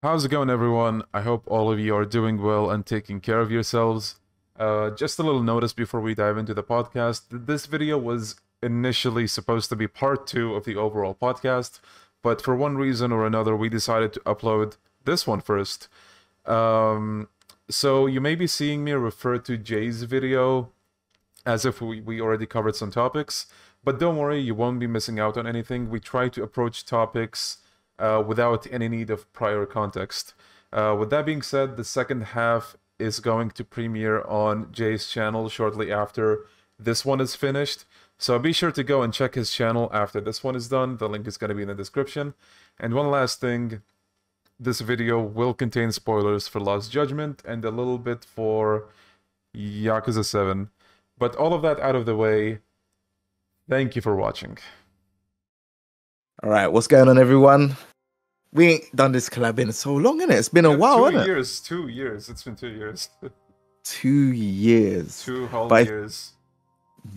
How's it going, everyone? I hope all of you are doing well and taking care of yourselves. Just a little notice before we dive into the podcast. This video was initially supposed to be part 2 of the overall podcast, but for one reason or another, we decided to upload this one first. So you may be seeing me refer to Jay's video as if we already covered some topics, but don't worry, you won't be missing out on anything. We try to approach topics without any need of prior context. With that being said, the second half is going to premiere on Jay's channel shortly after this one is finished. So be sure to go and check his channel after this one is done. The link is going to be in the description. And one last thing, this video will contain spoilers for Lost Judgment and a little bit for Yakuza 7. But all of that out of the way, thank you for watching. Alright, what's going on, everyone? We ain't done this collab in so long, innit? It's been a while, innit? 2 years, 2 years. It's been 2 years. 2 years. 2 whole years.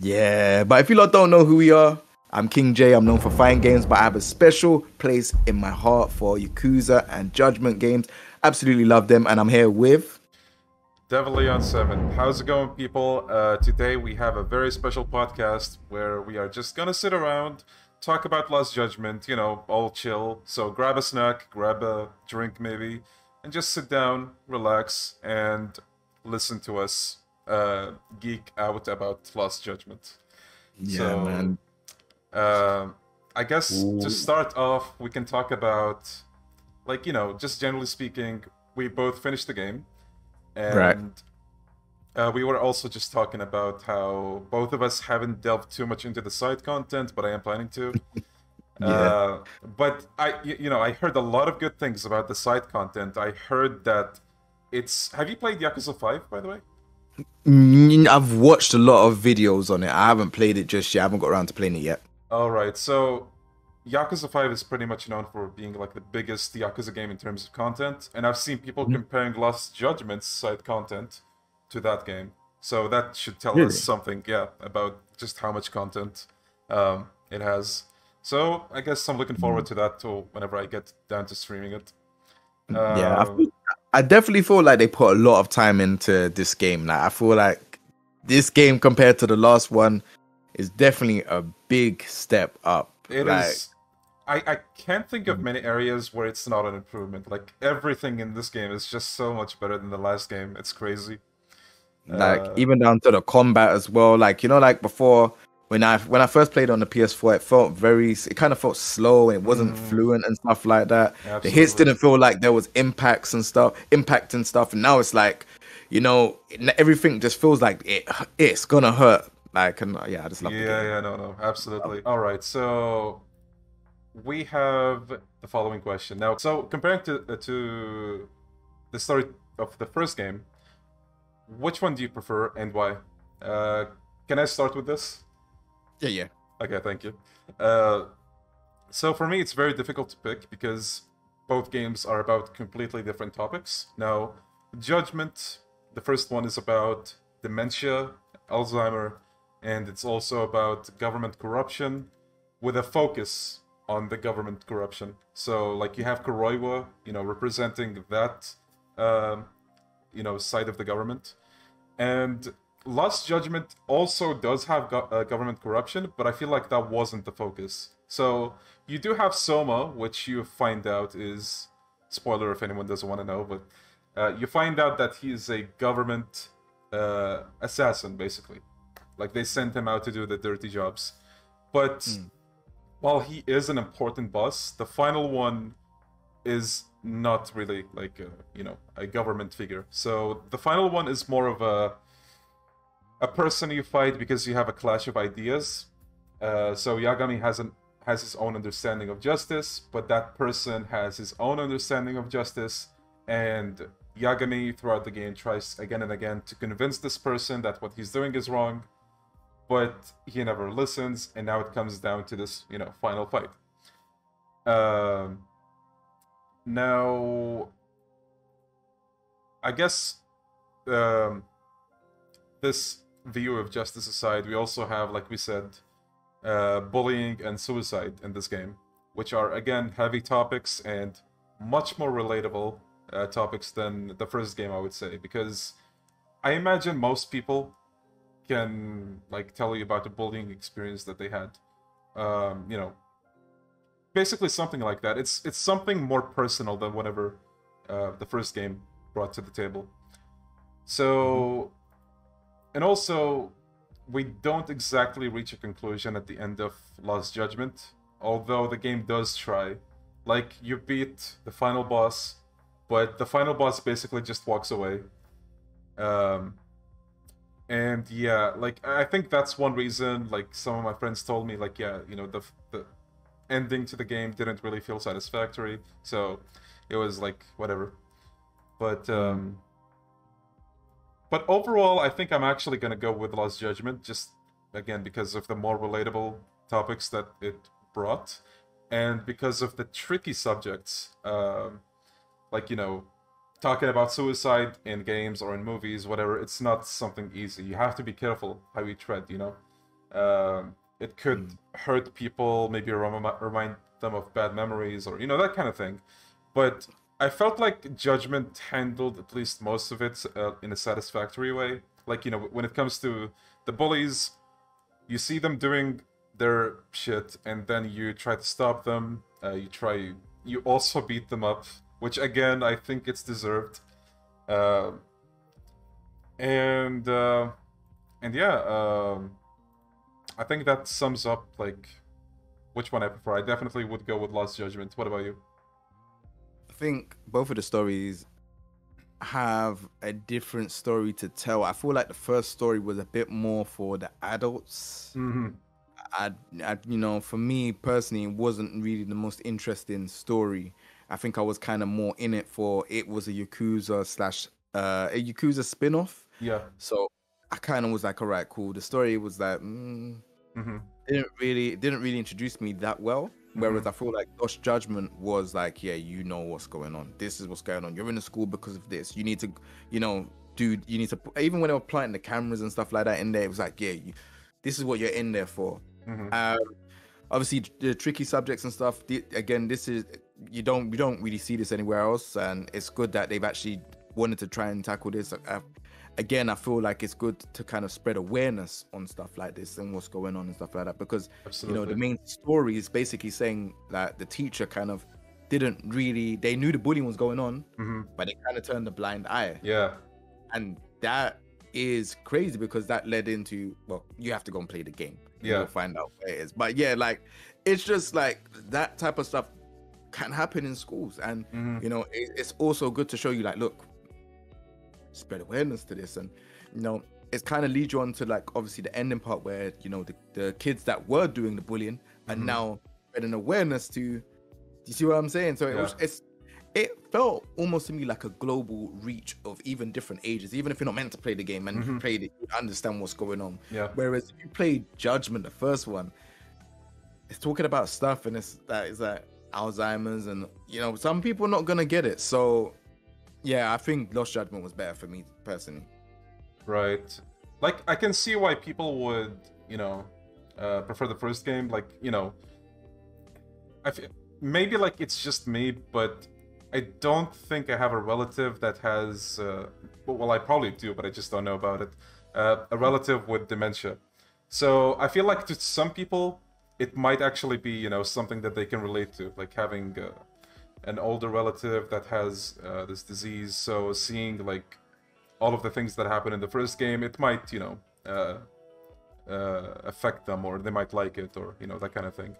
Yeah, but if you lot don't know who we are, I'm King J. I'm known for fighting games, but I have a special place in my heart for Yakuza and Judgment games. Absolutely love them, and I'm here with Devil Leon 7. How's it going, people? Today we have a very special podcast where we are just gonna sit around, talk about Lost Judgment, you know, all chill. So grab a snack, grab a drink maybe, and just sit down, relax, and listen to us geek out about Lost Judgment. Yeah, so, man. I guess to start off, we can talk about, like, you know, just generally speaking, we both finished the game. And right. We were also just talking about how both of us haven't delved too much into the side content, but I am planning to. Yeah. But I heard a lot of good things about the side content. I heard that it's... Have you played Yakuza 5, by the way? I've watched a lot of videos on it. I haven't played it just yet. I haven't got around to playing it yet. All right. So Yakuza 5 is pretty much known for being like the biggest Yakuza game in terms of content. And I've seen people comparing Lost Judgment's side content to that game, so that should tell us something, yeah, about just how much content it has. So I guess I'm looking forward to that too whenever I get down to streaming it. Yeah, I definitely feel like they put a lot of time into this game. Like, I feel like this game compared to the last one is definitely a big step up. It is. I can't think of many areas where it's not an improvement. Like, everything in this game is just so much better than the last game. It's crazy. Like, even down to the combat as well. Like, you know, like before, when I first played on the PS4, it kind of felt slow, and it wasn't fluent and stuff like that. Absolutely. The hits didn't feel like there was impact and stuff. And now it's like, you know, everything just feels like it's gonna hurt. Like, and yeah, I just love it. Yeah, no, absolutely. All right, so we have the following question now. So comparing to the story of the first game, which one do you prefer and why? Can I start with this? Yeah. Okay, thank you. So for me, it's very difficult to pick because both games are about completely different topics. Now, Judgment, the first one, is about dementia, Alzheimer, and it's also about government corruption with a focus on the government corruption. So, like, you have Kuroiwa, you know, representing that, side of the government. And Lost Judgment also does have government corruption, but I feel like that wasn't the focus. So you do have Soma, which you find out is... Spoiler if anyone doesn't want to know, but you find out that he is a government assassin, basically. Like, they sent him out to do the dirty jobs. But while he is an important boss, the final one is not really, like, a government figure. So the final one is more of a person you fight because you have a clash of ideas. So Yagami has his own understanding of justice, but that person has his own understanding of justice, and Yagami throughout the game tries again and again to convince this person that what he's doing is wrong, but he never listens, and now it comes down to this, final fight. Now, I guess, this view of justice aside, we also have, like we said, bullying and suicide in this game, which are, again, heavy topics and much more relatable topics than the first game, I would say, because I imagine most people can like tell you about the bullying experience that they had. You know, basically something like that. It's something more personal than whatever the first game brought to the table. So, and also, we don't exactly reach a conclusion at the end of Lost Judgment, although the game does try. Like, you beat the final boss, but the final boss basically just walks away. And yeah, like, I think that's one reason, like, some of my friends told me, like, yeah, you know, the ending to the game didn't really feel satisfactory, so it was, like, whatever. But overall, I think I'm actually going to go with Lost Judgment, just, again, because of the more relatable topics that it brought, and because of the tricky subjects, like, you know, talking about suicide in games or in movies, whatever, it's not something easy. You have to be careful how you tread, you know? It could hurt people, maybe remind them of bad memories or, you know, that kind of thing. But I felt like Judgment handled at least most of it in a satisfactory way. Like, you know, when it comes to the bullies, you see them doing their shit, and then you try to stop them, you also beat them up, which again, I think it's deserved. And yeah, I think that sums up, like, which one I prefer. I definitely would go with Lost Judgment. What about you? I think both of the stories have a different story to tell. I feel like the first story was a bit more for the adults. Mm-hmm. I you know, for me personally, it wasn't really the most interesting story. I think I was kind of more in it for it was a Yakuza slash a Yakuza spin-off. Yeah. So I kind of was like, all right, cool. The story was like, it didn't really introduce me that well. Whereas I feel like Lost Judgment was like, yeah, you know what's going on. This is what's going on. You're in the school because of this. You need to, you know, dude, you need to, even when they were planting the cameras and stuff like that in there, it was like, yeah, this is what you're in there for. Obviously, the tricky subjects and stuff. Again, this is you don't really see this anywhere else, and it's good that they've actually wanted to try and tackle this. Again, I feel like it's good to kind of spread awareness on stuff like this and what's going on and stuff like that, because you know the main story is basically saying that the teacher kind of didn't really. They knew the bullying was going on, but they kind of turned a blind eye. Yeah, and that is crazy because that led into, well, you have to go and play the game. Yeah, you'll find out where it is. But yeah, like, it's just like that type of stuff can happen in schools, and you know, it's also good to show you, like, look, spread awareness to this, and you know, it's kind of leads you on to, like, obviously the ending part where, you know, the kids that were doing the bullying are now spreading awareness to. You see what I'm saying? So it felt almost to me like a global reach of even different ages, even if you're not meant to play the game and you played it, you understand what's going on. Yeah. Whereas if you play Judgment, the first one, it's talking about stuff and it's like Alzheimer's and, you know, some people are not going to get it. So yeah, I think Lost Judgment was better for me personally. Right. Like, I can see why people would, you know, prefer the first game. Like, you know, maybe like it's just me, but I don't think I have a relative that has, well, I probably do, but I just don't know about it, a relative with dementia. So I feel like to some people, it might actually be, you know, something that they can relate to, like having an older relative that has this disease. So seeing, like, all of the things that happened in the first game, it might, you know, affect them, or they might like it, or, you know, that kind of thing.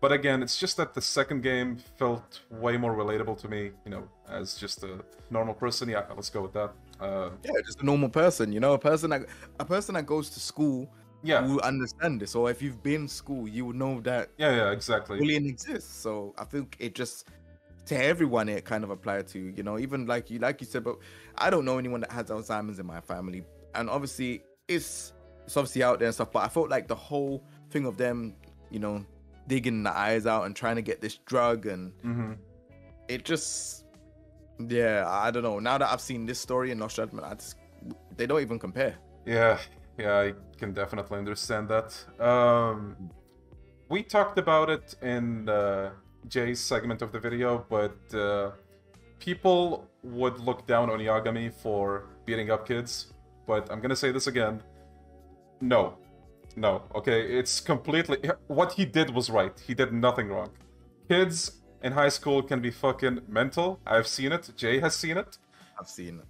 But again, it's just that the second game felt way more relatable to me, you know, as just a normal person. Yeah, let's go with that. Yeah, just a normal person, you know, a person that goes to school. Yeah, who understand this. Or if you've been to school, you would know that. Yeah, yeah, exactly. Bullying exists. So I think it just, to everyone, it kind of applied to, you know, even like you said. But I don't know anyone that has Alzheimer's in my family, and obviously it's obviously out there and stuff. But I felt like the whole thing of them, you know, digging the eyes out and trying to get this drug, and it just, yeah, I don't know. Now that I've seen this story in Lost Judgment, they don't even compare. Yeah, yeah, I can definitely understand that. We talked about it in Jay's segment of the video, but people would look down on Yagami for beating up kids, but I'm gonna say this again. No. No, okay? It's completely... What he did was right. He did nothing wrong. Kids in high school can be fucking mental. I've seen it. Jay has seen it. I've seen it.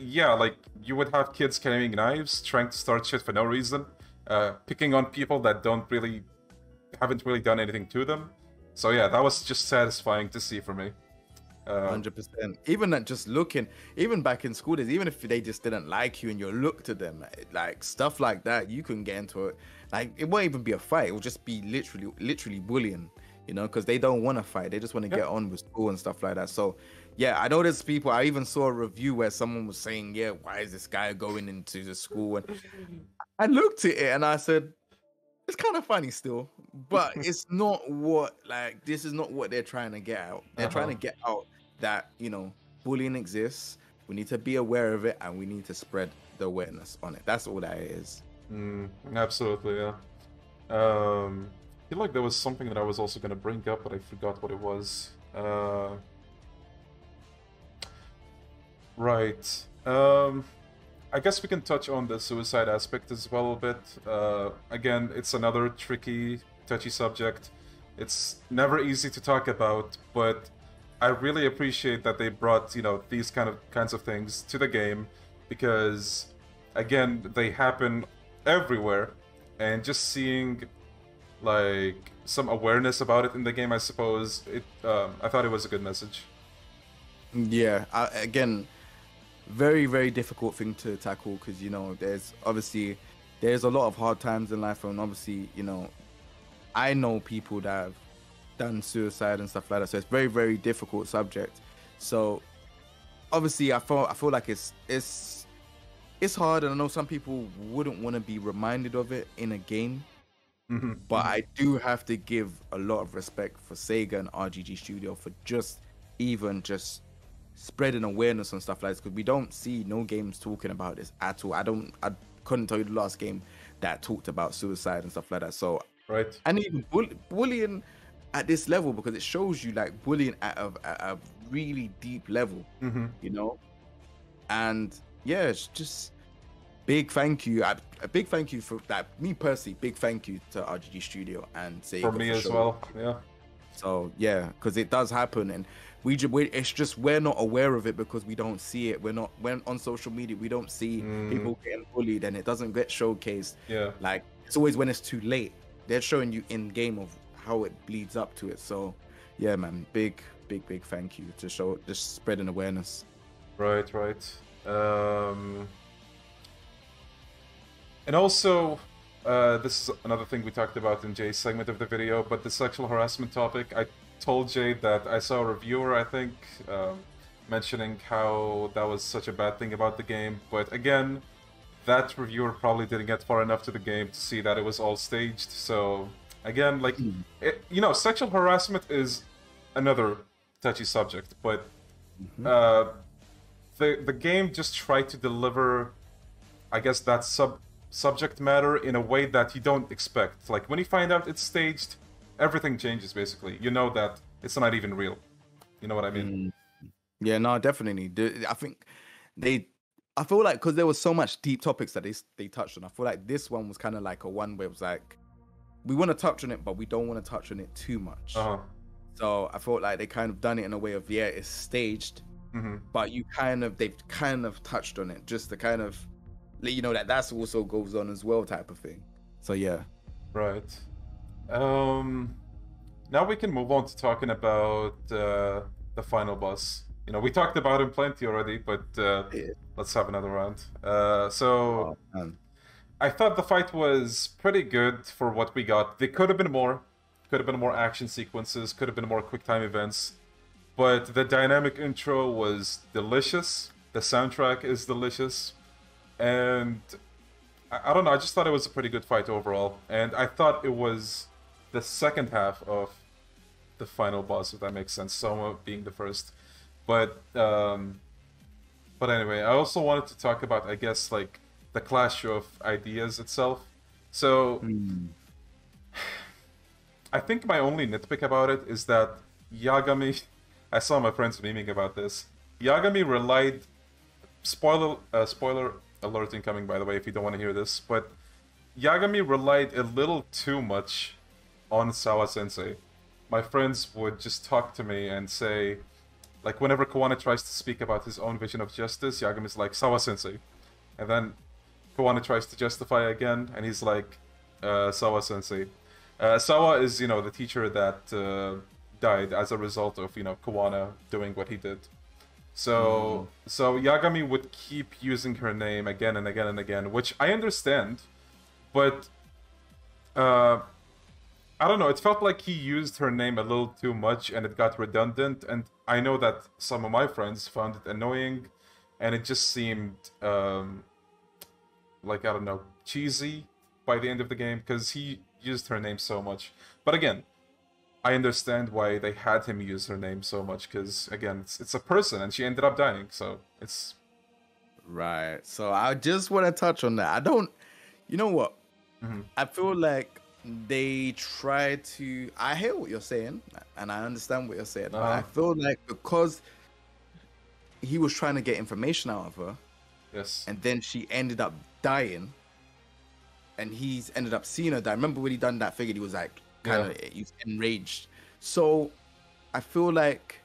Yeah, like, you would have kids carrying knives, trying to start shit for no reason, picking on people that haven't really done anything to them. So yeah, that was just satisfying to see for me. 100%. Even just looking, even back in school days, even if they just didn't like you and you looked at them, like stuff like that, you couldn't get into it. Like, it won't even be a fight. It will just be literally bullying, you know, because they don't want to fight. They just want to get on with school and stuff like that. So yeah, I know there's people, I even saw a review where someone was saying, yeah, why is this guy going into the school? And I looked at it and I said, it's kind of funny still, but it's not what, like, this is not what they're trying to get out. They're trying to get out that, you know, bullying exists. We need to be aware of it, and we need to spread the awareness on it. That's all that is. Absolutely, yeah. I feel like there was something that I was also going to bring up, but I forgot what it was. Right. I guess we can touch on the suicide aspect as well a bit. Again, it's another tricky, touchy subject. It's never easy to talk about, but I really appreciate that they brought, you know, these kinds of things to the game, because again, they happen everywhere, and just seeing like some awareness about it in the game, I suppose, I thought it was a good message. Yeah, again, very, very difficult thing to tackle, because, you know, there's a lot of hard times in life, and obviously, you know, I know people that have done suicide and stuff like that, so it's very, very difficult subject. So obviously I feel like it's hard, and I know some people wouldn't want to be reminded of it in a game, but I do have to give a lot of respect for Sega and RGG Studio for just spreading awareness and stuff like this, because we don't see no games talking about this at all. I couldn't tell you the last game that talked about suicide and stuff like that. So right, and even bullying at this level, because it shows you like bullying at a really deep level, you know. And yeah, it's just big thank you. A big thank you for that. Me personally, big thank you to RGG Studio and Sega for me as well. Yeah. So yeah, because it does happen, and we're not aware of it because we don't see it. We're on social media, we don't see people getting bullied, and it doesn't get showcased. Yeah, like it's always when it's too late. They're showing you in game of how it bleeds up to it. So yeah, man, big thank you to just spreading awareness. Right. And also, this is another thing we talked about in Jay's segment of the video, but the sexual harassment topic, I told Jay that I saw a reviewer, I think, mentioning how that was such a bad thing about the game, but again, that reviewer probably didn't get far enough to the game to see that it was all staged. So again, like, you know, sexual harassment is another touchy subject, but the game just tried to deliver, I guess, that subject matter in a way that you don't expect. Like, when you find out it's staged, everything changes, basically. You know that it's not even real. You know what I mean? Yeah, no, definitely. I think I feel like because there was so much deep topics that they touched on, I feel like this one was kind of like a one where it was like, we want to touch on it, but we don't want to touch on it too much. So I felt like they kind of done it in a way of, yeah, it's staged, but they've kind of touched on it just to kind of let you know that that's also goes on as well, type of thing. So yeah. Right. Now we can move on to talking about the final boss. You know, we talked about him plenty already, but let's have another round. I thought the fight was pretty good for what we got. There could have been more. Could have been more action sequences. Could have been more quick time events. But the dynamic intro was delicious. The soundtrack is delicious. And I don't know, I just thought it was a pretty good fight overall. And I thought it was the second half of the final boss, if that makes sense. Soma being the first. But anyway, I also wanted to talk about, I guess, like, the clash of ideas itself. So, I think my only nitpick about it is that Yagami I saw my friends memeing about this. Yagami relied... Spoiler alert incoming, by the way, if you don't want to hear this, but Yagami relied a little too much on Sawa-sensei. My friends would just talk to me and say, like, whenever Kawana tries to speak about his own vision of justice, Yagami's like, Sawa-sensei. And then Kawana tries to justify again, and he's like, Sawa-sensei. Sawa is, you know, the teacher that died as a result of, you know, Kawana doing what he did. So, Yagami would keep using her name again and again and again, which I understand, but I don't know, it felt like he used her name a little too much and it got redundant, and I know that some of my friends found it annoying, and it just seemed, like, I don't know, cheesy by the end of the game, because he used her name so much. But again, I understand why they had him use her name so much, because, again, it's a person, and she ended up dying, so it's... Right, so I just want to touch on that. I don't... You know what? Mm-hmm. I feel like they try to... I hear what you're saying, and I understand what you're saying, but I feel like because he was trying to get information out of her, yes, and then she ended up dying, and he's ended up seeing her die. Remember when he done that figure, he was like... kind of, he's enraged. So I feel like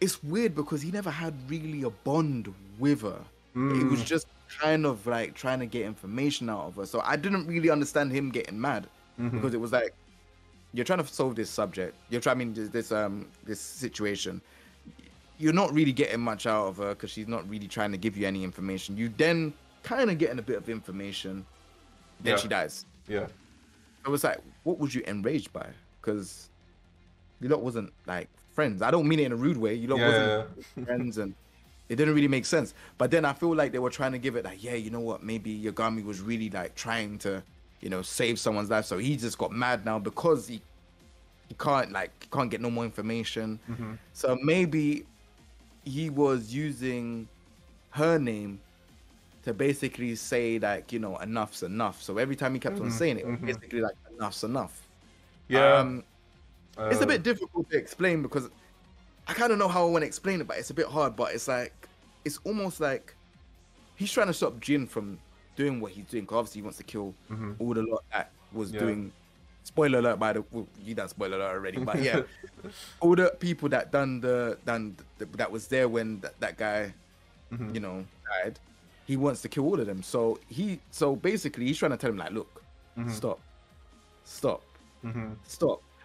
it's weird because he never had really a bond with her. It was just kind of like trying to get information out of her. So I didn't really understand him getting mad, because it was like, you're trying to solve this subject, you're trying, I mean, this situation, you're not really getting much out of her because she's not really trying to give you any information. You then kind of getting a bit of information, then she dies. I was like, what was you enraged by? Because you lot wasn't like friends. I don't mean it in a rude way. You lot wasn't friends, and it didn't really make sense. But then I feel like they were trying to give it like, yeah, you know what? Maybe Yagami was really like trying to, you know, save someone's life. So he just got mad now because he can't like can't get no more information. So maybe he was using her name to basically say, like, you know, enough's enough. So every time he kept on saying it, it was basically like, enough's enough. It's a bit difficult to explain because I kind of know how I want to explain it, but it's a bit hard. But it's like, it's almost like he's trying to stop Jin from doing what he's doing, because obviously he wants to kill all the lot that was doing, spoiler alert, by the way, well, you done spoiler alert already, but yeah, all the people that that was there when that guy, you know, died. He wants to kill all of them. So basically he's trying to tell him like, look, stop.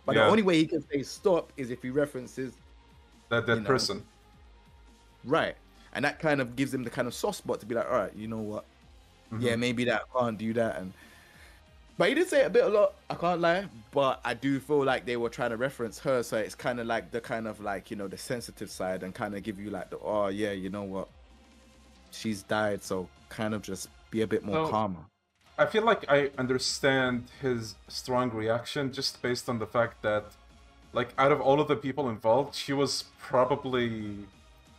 But the only way he can say stop is if he references that person. Right. And that kind of gives him the kind of soft spot to be like, all right, you know what? Yeah, maybe that I can't do that. But he did say it a lot, I can't lie, but I do feel like they were trying to reference her, so it's kind of like the you know, the sensitive side, and kind of give you like the, oh yeah, you know what? She's died, so kind of just be a bit more calmer. I feel like I understand his strong reaction just based on the fact that, like, out of all of the people involved, she was probably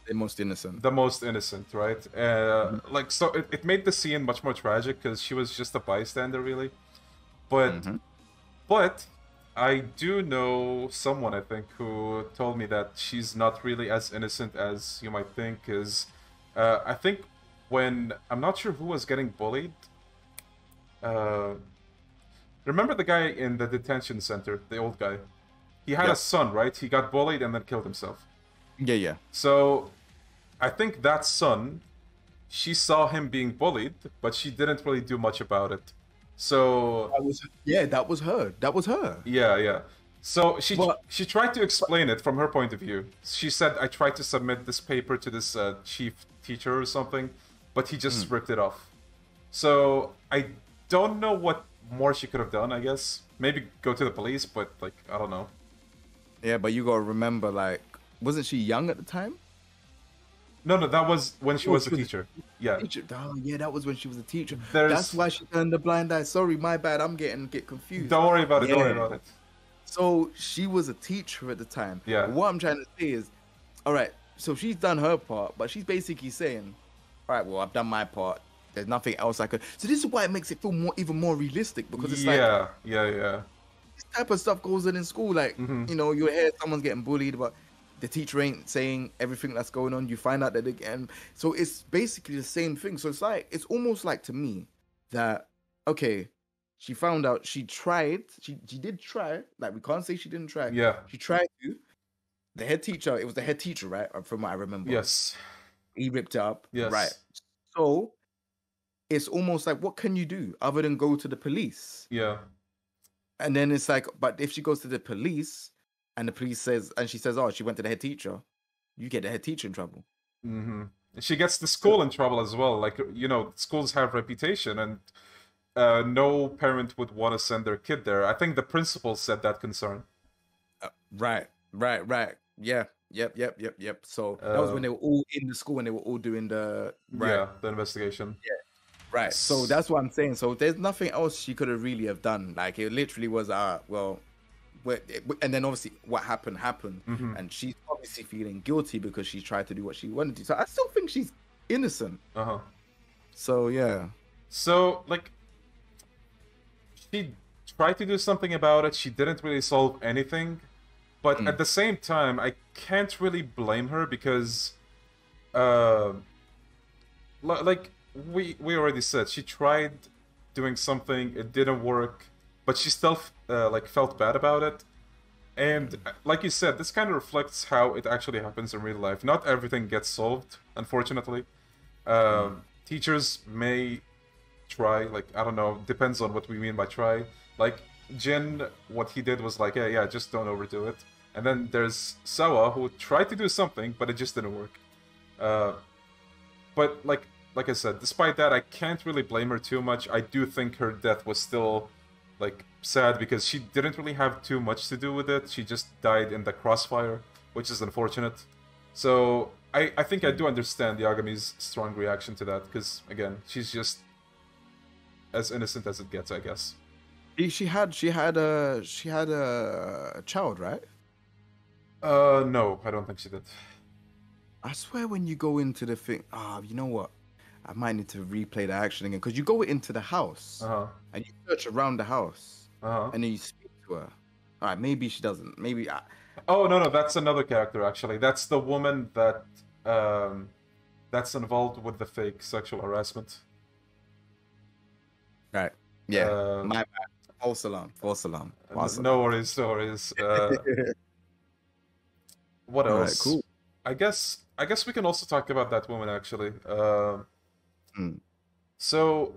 the most innocent. The most innocent, right? Like, so it made the scene much more tragic because she was just a bystander, really. But, I do know someone, I think, who told me that she's not really as innocent as you might think, because... I think when... I'm not sure who was getting bullied. Remember the guy in the detention center? The old guy. He had a son, right? He got bullied and then killed himself. Yeah, yeah. So, I think that son, she saw him being bullied, but she didn't really do much about it. So... That was her. Yeah, yeah. So she tried to explain it from her point of view. She said, I tried to submit this paper to this chief teacher or something, but he just ripped it off. So I don't know what more she could have done, I guess. Maybe go to the police, but like, I don't know. Yeah, but you gotta remember, like, wasn't she young at the time? No, that was when she was a teacher. Oh, yeah, that was when she was a teacher. That's why she turned a blind eye. Sorry, my bad, I'm getting confused. Don't worry about it, don't worry about it. So she was a teacher at the time. Yeah. What I'm trying to say is, all right, so she's done her part, but she's basically saying, all right, well, I've done my part. There's nothing else I could. So this is why it makes it feel even more realistic, because it's like, yeah, yeah, yeah. This type of stuff goes on in school, like, you know, you hear someone's getting bullied, but the teacher ain't saying everything that's going on. You find out that again. So it's basically the same thing. So it's like, it's almost like to me that, okay, she found out, she tried, she did try, like we can't say she didn't try. Yeah. She tried to. The head teacher, it was the head teacher, right? From what I remember. Yes. He ripped it up. Yes. Right. So it's almost like, what can you do other than go to the police? Yeah. And then it's like, but if she goes to the police and the police says, and she says, oh, she went to the head teacher, you get the head teacher in trouble. Mm-hmm. She gets the school in trouble as well. Like, you know, schools have reputation and no parent would want to send their kid there. I think the principal said that concern. Right. Yeah. Yep. So that was when they were all in the school and they were all doing the... Right. Yeah, the investigation. Yeah. Right, so that's what I'm saying. So there's nothing else she could have really have done. Like, it literally was, well, and then obviously what happened. Mm-hmm. And she's obviously feeling guilty because she tried to do what she wanted to. So I still think she's innocent. Uh-huh. So, yeah. So, like, she tried to do something about it. She didn't really solve anything. But at the same time, I can't really blame her because, like... We already said she tried doing something, it didn't work, but she still like felt bad about it. And like you said, this kind of reflects how it actually happens in real life. Not everything gets solved, unfortunately. Teachers may try, like, I don't know, depends on what we mean by try. Like Jin, what he did was like, yeah, just don't overdo it. And then there's Sawa, who tried to do something, but it just didn't work. But like I said, despite that, I can't really blame her too much. I do think her death was still, like, sad because she didn't really have too much to do with it. She just died in the crossfire, which is unfortunate. So I think I do understand Yagami's strong reaction to that because, again, she's just as innocent as it gets, I guess. She had a child, right? No, I don't think she did. I swear when you go into the thing, you know what? I might need to replay the action again because you go into the house and you search around the house and then you speak to her. All right, maybe she doesn't. Maybe. Oh no, that's another character actually. That's the woman that that's involved with the fake sexual harassment. Right. Yeah. My bad. False alarm. No worries. What else? All right, cool. I guess we can also talk about that woman actually. So,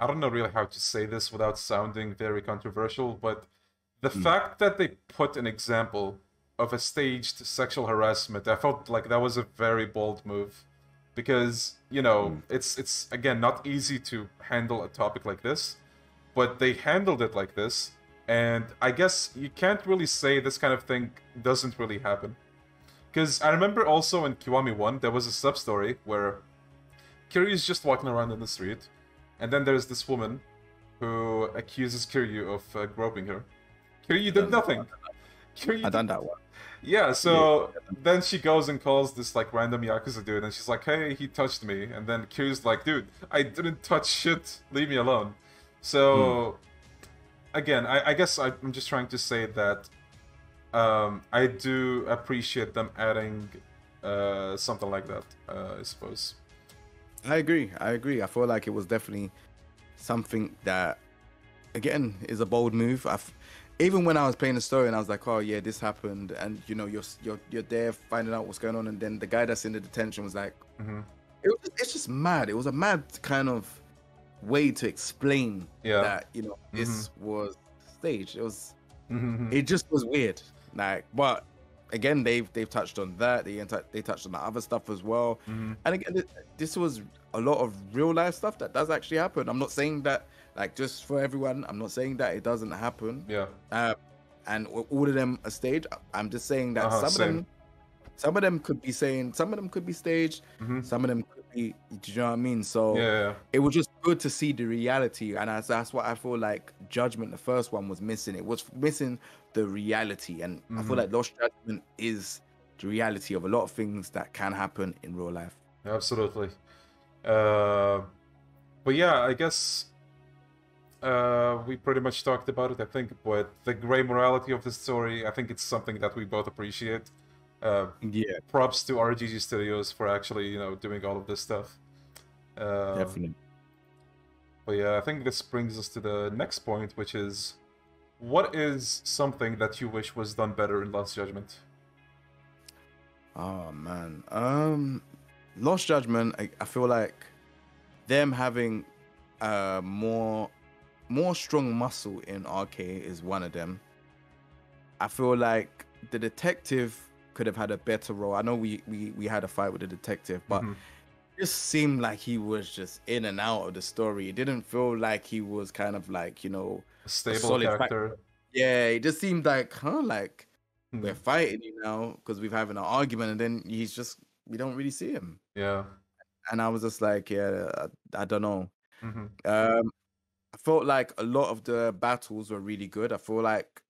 I don't know really how to say this without sounding very controversial, but the fact that they put an example of a staged sexual harassment, I felt like that was a very bold move. Because, you know, it's again, not easy to handle a topic like this, but they handled it like this, and I guess you can't really say this kind of thing doesn't really happen. Because I remember also in Kiwami 1, there was a sub-story where Kiryu's just walking around in the street, and then there's this woman who accuses Kiryu of groping her. Kiryu did nothing. I've done that one. Yeah, so then she goes and calls this like random Yakuza dude, and she's like, hey, he touched me. And then Kiryu's like, dude, I didn't touch shit, leave me alone. So, again, I guess I'm just trying to say that I do appreciate them adding something like that, I suppose. I agree. I feel like it was definitely something that, again, is a bold move. Even when I was playing the story and I was like, oh yeah, this happened, and you know, you're there finding out what's going on, and then the guy that's in the detention was like, it's just mad. It was a mad kind of way to explain that, you know, this was staged. It was, it just was weird. Like, but again, they've touched on that. They touched on the other stuff as well. And again, this was a lot of real life stuff that does actually happen. I'm not saying that, like, just for everyone. I'm not saying that it doesn't happen. Yeah. And all of them are staged. I'm just saying that some of them could be staged. Some of them could be. Do you know what I mean? So it was just good to see the reality, and that's what I feel like Judgment, the first one, was missing. It was missing the reality, and I feel like Lost Judgment is the reality of a lot of things that can happen in real life. Absolutely. But yeah, I guess we pretty much talked about it, I think. But the gray morality of the story, I think it's something that we both appreciate. Yeah. Props to RGG Studios for actually, you know, doing all of this stuff. Definitely. But yeah, I think this brings us to the next point, which is, what is something that you wish was done better in Lost Judgment? Oh man, Lost Judgment. I feel like them having more strong muscle in RK is one of them. I feel like the detective could have had a better role. I know we had a fight with the detective, but it just seemed like he was just in and out of the story. It didn't feel like he was kind of like, you know, a stable character. Yeah, it just seemed like, huh, like we're fighting, you know, because we've having an argument, and then he's just, we don't really see him. Yeah. And I was just like, yeah, I don't know. I felt like a lot of the battles were really good. I feel like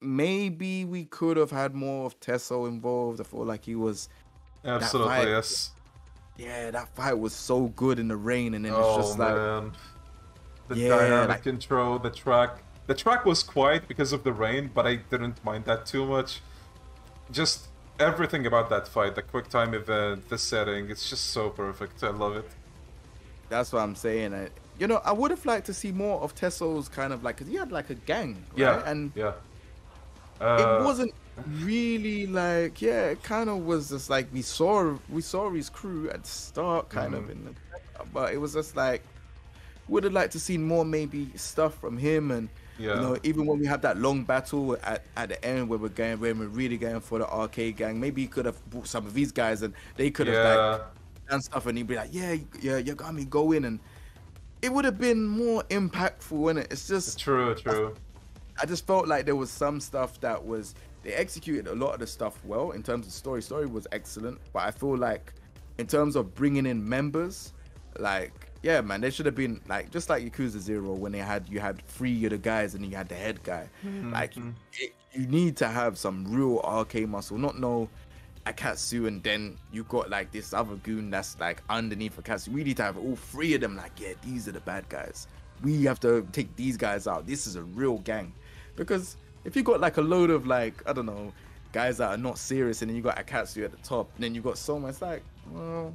maybe we could have had more of Tesso involved. I feel like he was... Absolutely, that fight, yes. Yeah, that fight was so good in the rain, and then it's just like... Man. The dynamic intro, the track. The track was quiet because of the rain, but I didn't mind that too much. Just everything about that fight, the quick time event, the setting, it's just so perfect. I love it. That's what I'm saying. You know, I would have liked to see more of Tesso's kind of like... Because he had like a gang, right? Yeah, and yeah. It wasn't really like, yeah, it kind of was just like we saw his crew at the start, kind of in the, but it was just like, would have liked to see more maybe stuff from him. And you know, even when we had that long battle at the end where we're really going for the arcade gang, maybe he could have brought some of these guys and they could have like done stuff, and he'd be like, yeah, Yagami, go in, and it would have been more impactful. And it's just true. I just felt like there was some stuff that was, they executed a lot of the stuff well in terms of story was excellent, but I feel like in terms of bringing in members, like, yeah man, there should have been like, just like Yakuza Zero, when they had, you had three of the guys and you had the head guy, like you need to have some real arcade muscle, not no Akatsu and then you got like this other goon that's like underneath Akatsu. We need to have all three of them like, yeah, these are the bad guys, we have to take these guys out, this is a real gang. Because if you got like a load of like, I don't know, guys that are not serious, and then you got Akatsu at the top, and then you got Soma, it's like, well,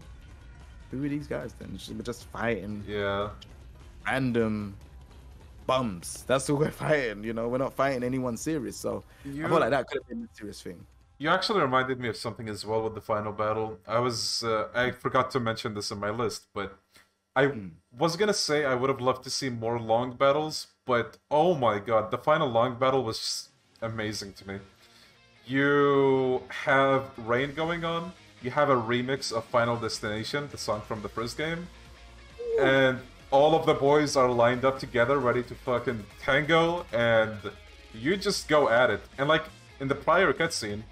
who are these guys then? We're just fighting random bums. That's who we're fighting, you know? We're not fighting anyone serious, so I feel like that could have been a serious thing. You actually reminded me of something as well with the final battle. I was, I forgot to mention this in my list, but I was gonna say I would have loved to see more long battles, but oh my god, the final long battle was just amazing to me. You have rain going on, you have a remix of Final Destination, the song from the first game, and all of the boys are lined up together, ready to fucking tango, and you just go at it. And like, in the prior cutscene,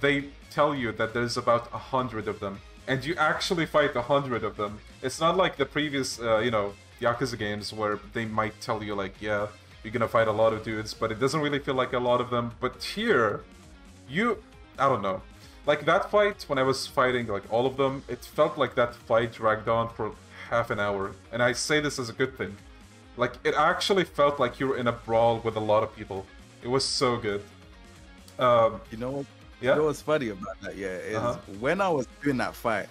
they tell you that there's about 100 of them, and you actually fight 100 of them. It's not like the previous, you know, Yakuza games where they might tell you like, yeah, you're gonna fight a lot of dudes, but it doesn't really feel like a lot of them. But here, I don't know. Like that fight, when I was fighting like all of them, it felt like that fight dragged on for half an hour. And I say this as a good thing. Like, it actually felt like you were in a brawl with a lot of people. It was so good. You know, you know what's funny about that, is when I was doing that fight,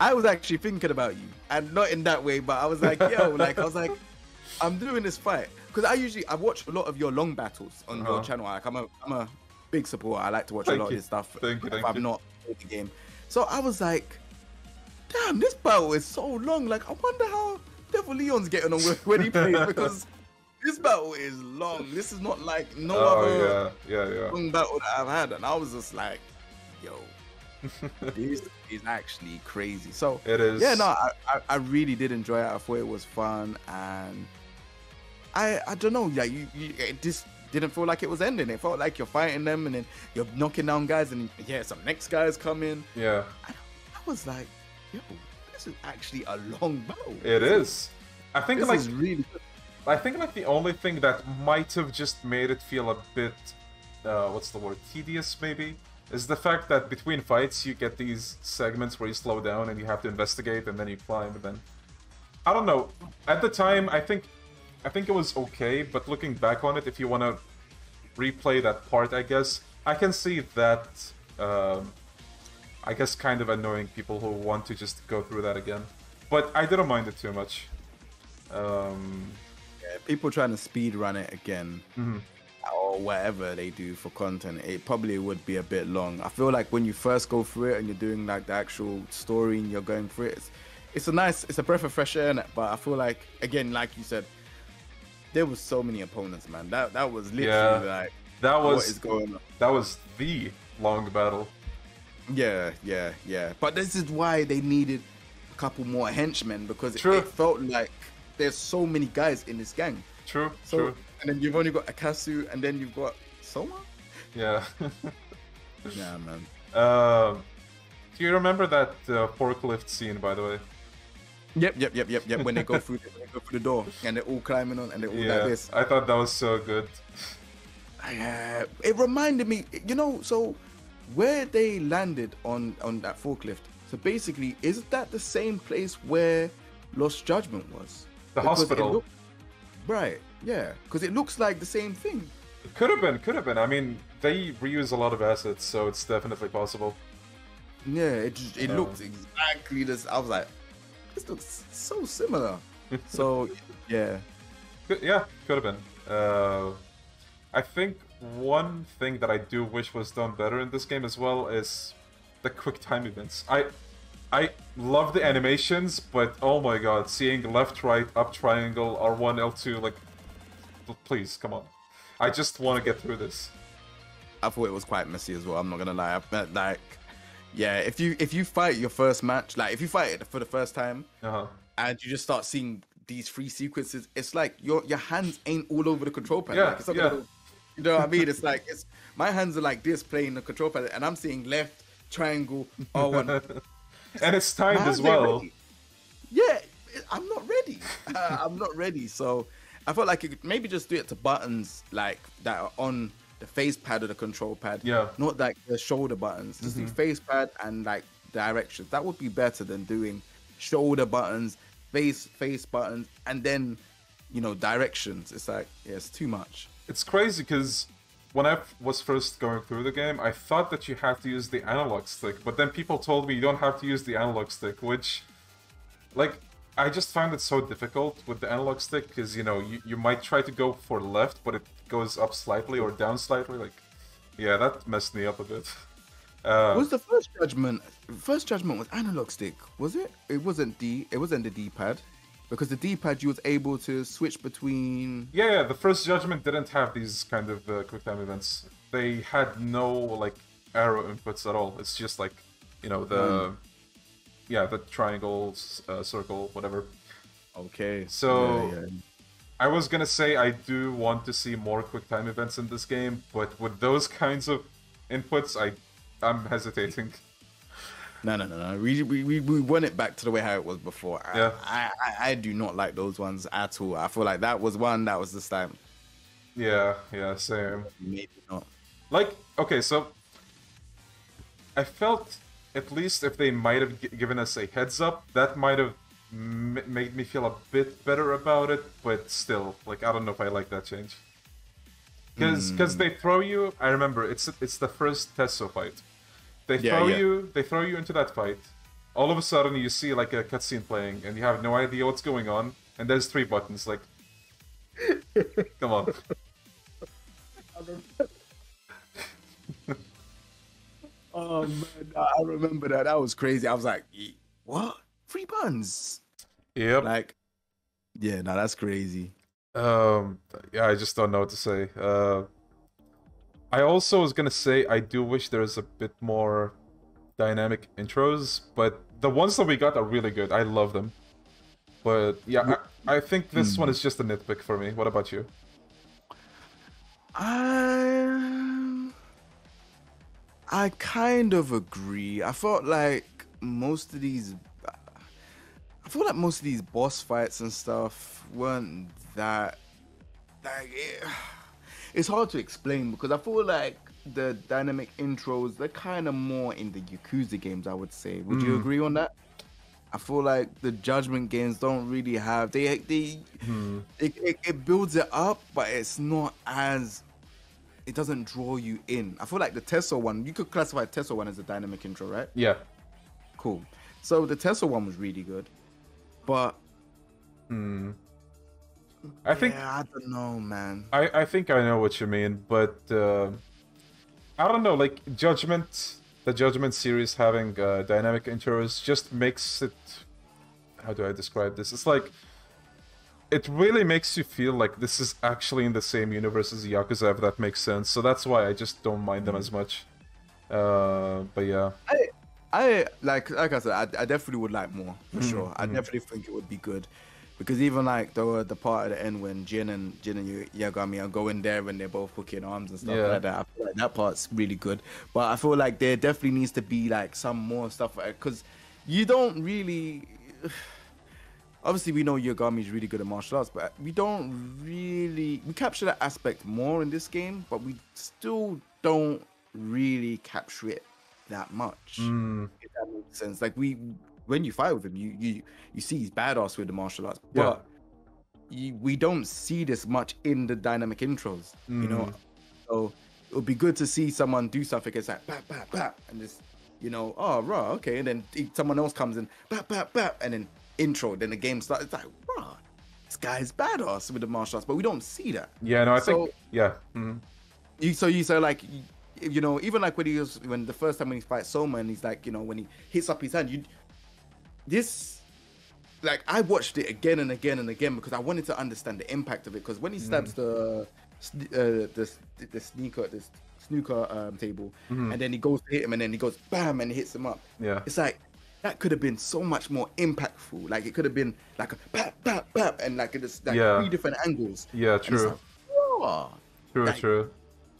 I was actually thinking about you, and not in that way, but I was like, yo, like, I was like, I'm doing this fight. Because I watch a lot of your long battles on your channel. Like, I'm a big supporter. I like to watch a lot of this stuff if I'm not in the game. So I was like, damn, this battle is so long. Like, I wonder how Devil Leon's getting on with when he plays, because this battle is long. This is not like no other long battle that I've had. And I was just like, yo, this is actually crazy. So it is. Yeah, no, I really did enjoy it. I thought it was fun, and I don't know, like it just didn't feel like it was ending. It felt like you're fighting them, and then you're knocking down guys, and yeah, some next guys come in. Yeah, I was like, yo, this is actually a long battle. It is. I think this is really good. I think like the only thing that might have just made it feel a bit, what's the word, tedious maybe, is the fact that between fights you get these segments where you slow down and you have to investigate, and then you climb, and then... I don't know. At the time, I think it was okay, but looking back on it, if you want to replay that part, I guess, I can see that I guess kind of annoying people who want to just go through that again. But I didn't mind it too much. Yeah, people trying to speedrun it again, mm-hmm. or whatever they do for content, it probably would be a bit long. I feel like when you first go through it and you're doing like the actual story and you're going through it, it's a nice, it's a breath of fresh air, innit? But I feel like, again, like you said, there was so many opponents, man. That was literally like, that was what is going on. That was the long battle. Yeah. But this is why they needed a couple more henchmen, because it felt like there's so many guys in this gang. True. And then you've only got Akatsu, and then you've got Soma? Yeah. Yeah, man. Do you remember that forklift scene, by the way? Yep. When they go through the door, and they're all climbing on, and they're all like this. I thought that was so good. It reminded me, you know, so where they landed on that forklift, so basically, is that the same place where Lost Judgment was? The hospital. Right, yeah, because it looks like the same thing. It could have been. I mean, they reuse a lot of assets, so it's definitely possible. Yeah, it looks exactly this. I was like, this looks so similar. So, yeah. Yeah, could have been. I think one thing that I do wish was done better in this game as well is the quick time events. I love the animations, but oh my god, seeing left, right, up, triangle, R1, L2, like, please, come on. I just want to get through this. I thought it was quite messy as well, I'm not gonna lie. Like, yeah, if you fight your first match, like, if you fight it for the first time, and you just start seeing these three sequences, it's like your hands ain't all over the control pad. Yeah, like, it's not gonna go, you know what I mean? It's like, my hands are like this playing the control pad, and I'm seeing left, triangle, R1. And it's timed as well. Ready? Yeah, I'm not ready. I'm not ready. So I felt like you could maybe just do it to buttons like that are on the face pad or the control pad. Yeah. Not like the shoulder buttons. Just do face pad and like directions. That would be better than doing shoulder buttons, face buttons, and then, you know, directions. It's like, yeah, it's too much. It's crazy because when I was first going through the game, I thought that you have to use the analog stick, but then people told me you don't have to use the analog stick, which, like, I just found it so difficult with the analog stick, because, you know, you might try to go for left, but it goes up slightly or down slightly, like, yeah, that messed me up a bit. Was the first judgment was analog stick, was it? It wasn't the D-pad, because the D-pad you was able to switch between. Yeah, the first Judgment didn't have these kind of quick time events. They had no like arrow inputs at all. It's just like, you know, the triangles, circle, whatever. Okay. So yeah. I was gonna say I do want to see more quick time events in this game, but with those kinds of inputs, I'm hesitating. No. We went it back to the way how it was before. Yeah. I do not like those ones at all. I feel like that was one that was this time. Yeah, same. Maybe not. Like, okay, so I felt at least if they might have given us a heads up, that might have made me feel a bit better about it, but still, like, I don't know if I like that change. Because they throw you, I remember, it's the first Tesso fight. They throw you. They throw you into that fight. All of a sudden, you see like a cutscene playing, and you have no idea what's going on. And there's three buttons. Like, come on. Oh man, I remember that. That was crazy. I was like, what? Three buttons? Yep. Like, yeah. No, that's crazy. Yeah, I just don't know what to say. I also was gonna say I do wish there was a bit more dynamic intros, but the ones that we got are really good. I love them. But yeah, I think this one is just a nitpick for me. What about you? I kind of agree. I felt like most of these boss fights and stuff weren't that like it. It's hard to explain because I feel like the dynamic intros, they're kind of more in the Yakuza games, I would say. Would you agree on that? I feel like the Judgment games don't really have... It builds it up, but it's not as it doesn't draw you in. I feel like the Tesso one, you could classify Tesso one as a dynamic intro, right? Yeah. Cool. So the Tesso one was really good, but I don't know, man. I think I know what you mean, but I don't know, like Judgment, the Judgment series having dynamic intros just makes it, how do I describe this? It's like, it really makes you feel like this is actually in the same universe as Yakuza, if that makes sense. So that's why I just don't mind them as much. But yeah. Like I said, I definitely would like more, for sure. I definitely think it would be good. Because even like the part at the end when Jin and Yagami are going there and they're both hooking arms and stuff like that, I feel like that part's really good. But I feel like there definitely needs to be like some more stuff, because you don't really... Obviously, we know Yagami's really good at martial arts, but we don't really... We capture that aspect more in this game, but we still don't really capture it that much, if that makes sense. Like, we... when you fight with him, you see he's badass with the martial arts, but we don't see this much in the dynamic intros, you know? So it would be good to see someone do something. It's like, bap, bap, bap, and just, you know, oh, raw, okay. And then someone else comes in, bap, bap, bap, and then intro, then the game starts. It's like, raw, this guy's badass with the martial arts, but we don't see that. Yeah, no, I think, yeah. So like, you know, even like when he was, when the first time when he fights Soma and he's like, you know, when he hits up his hand, this, like, I watched it again and again and again because I wanted to understand the impact of it. Because when he stabs the snooker table, and then he goes to hit him, and then he goes bam and hits him up. Yeah, it's like that could have been so much more impactful. Like it could have been like a bap bap bap and like just like three different angles. Yeah, true. Like, oh. True, like, true.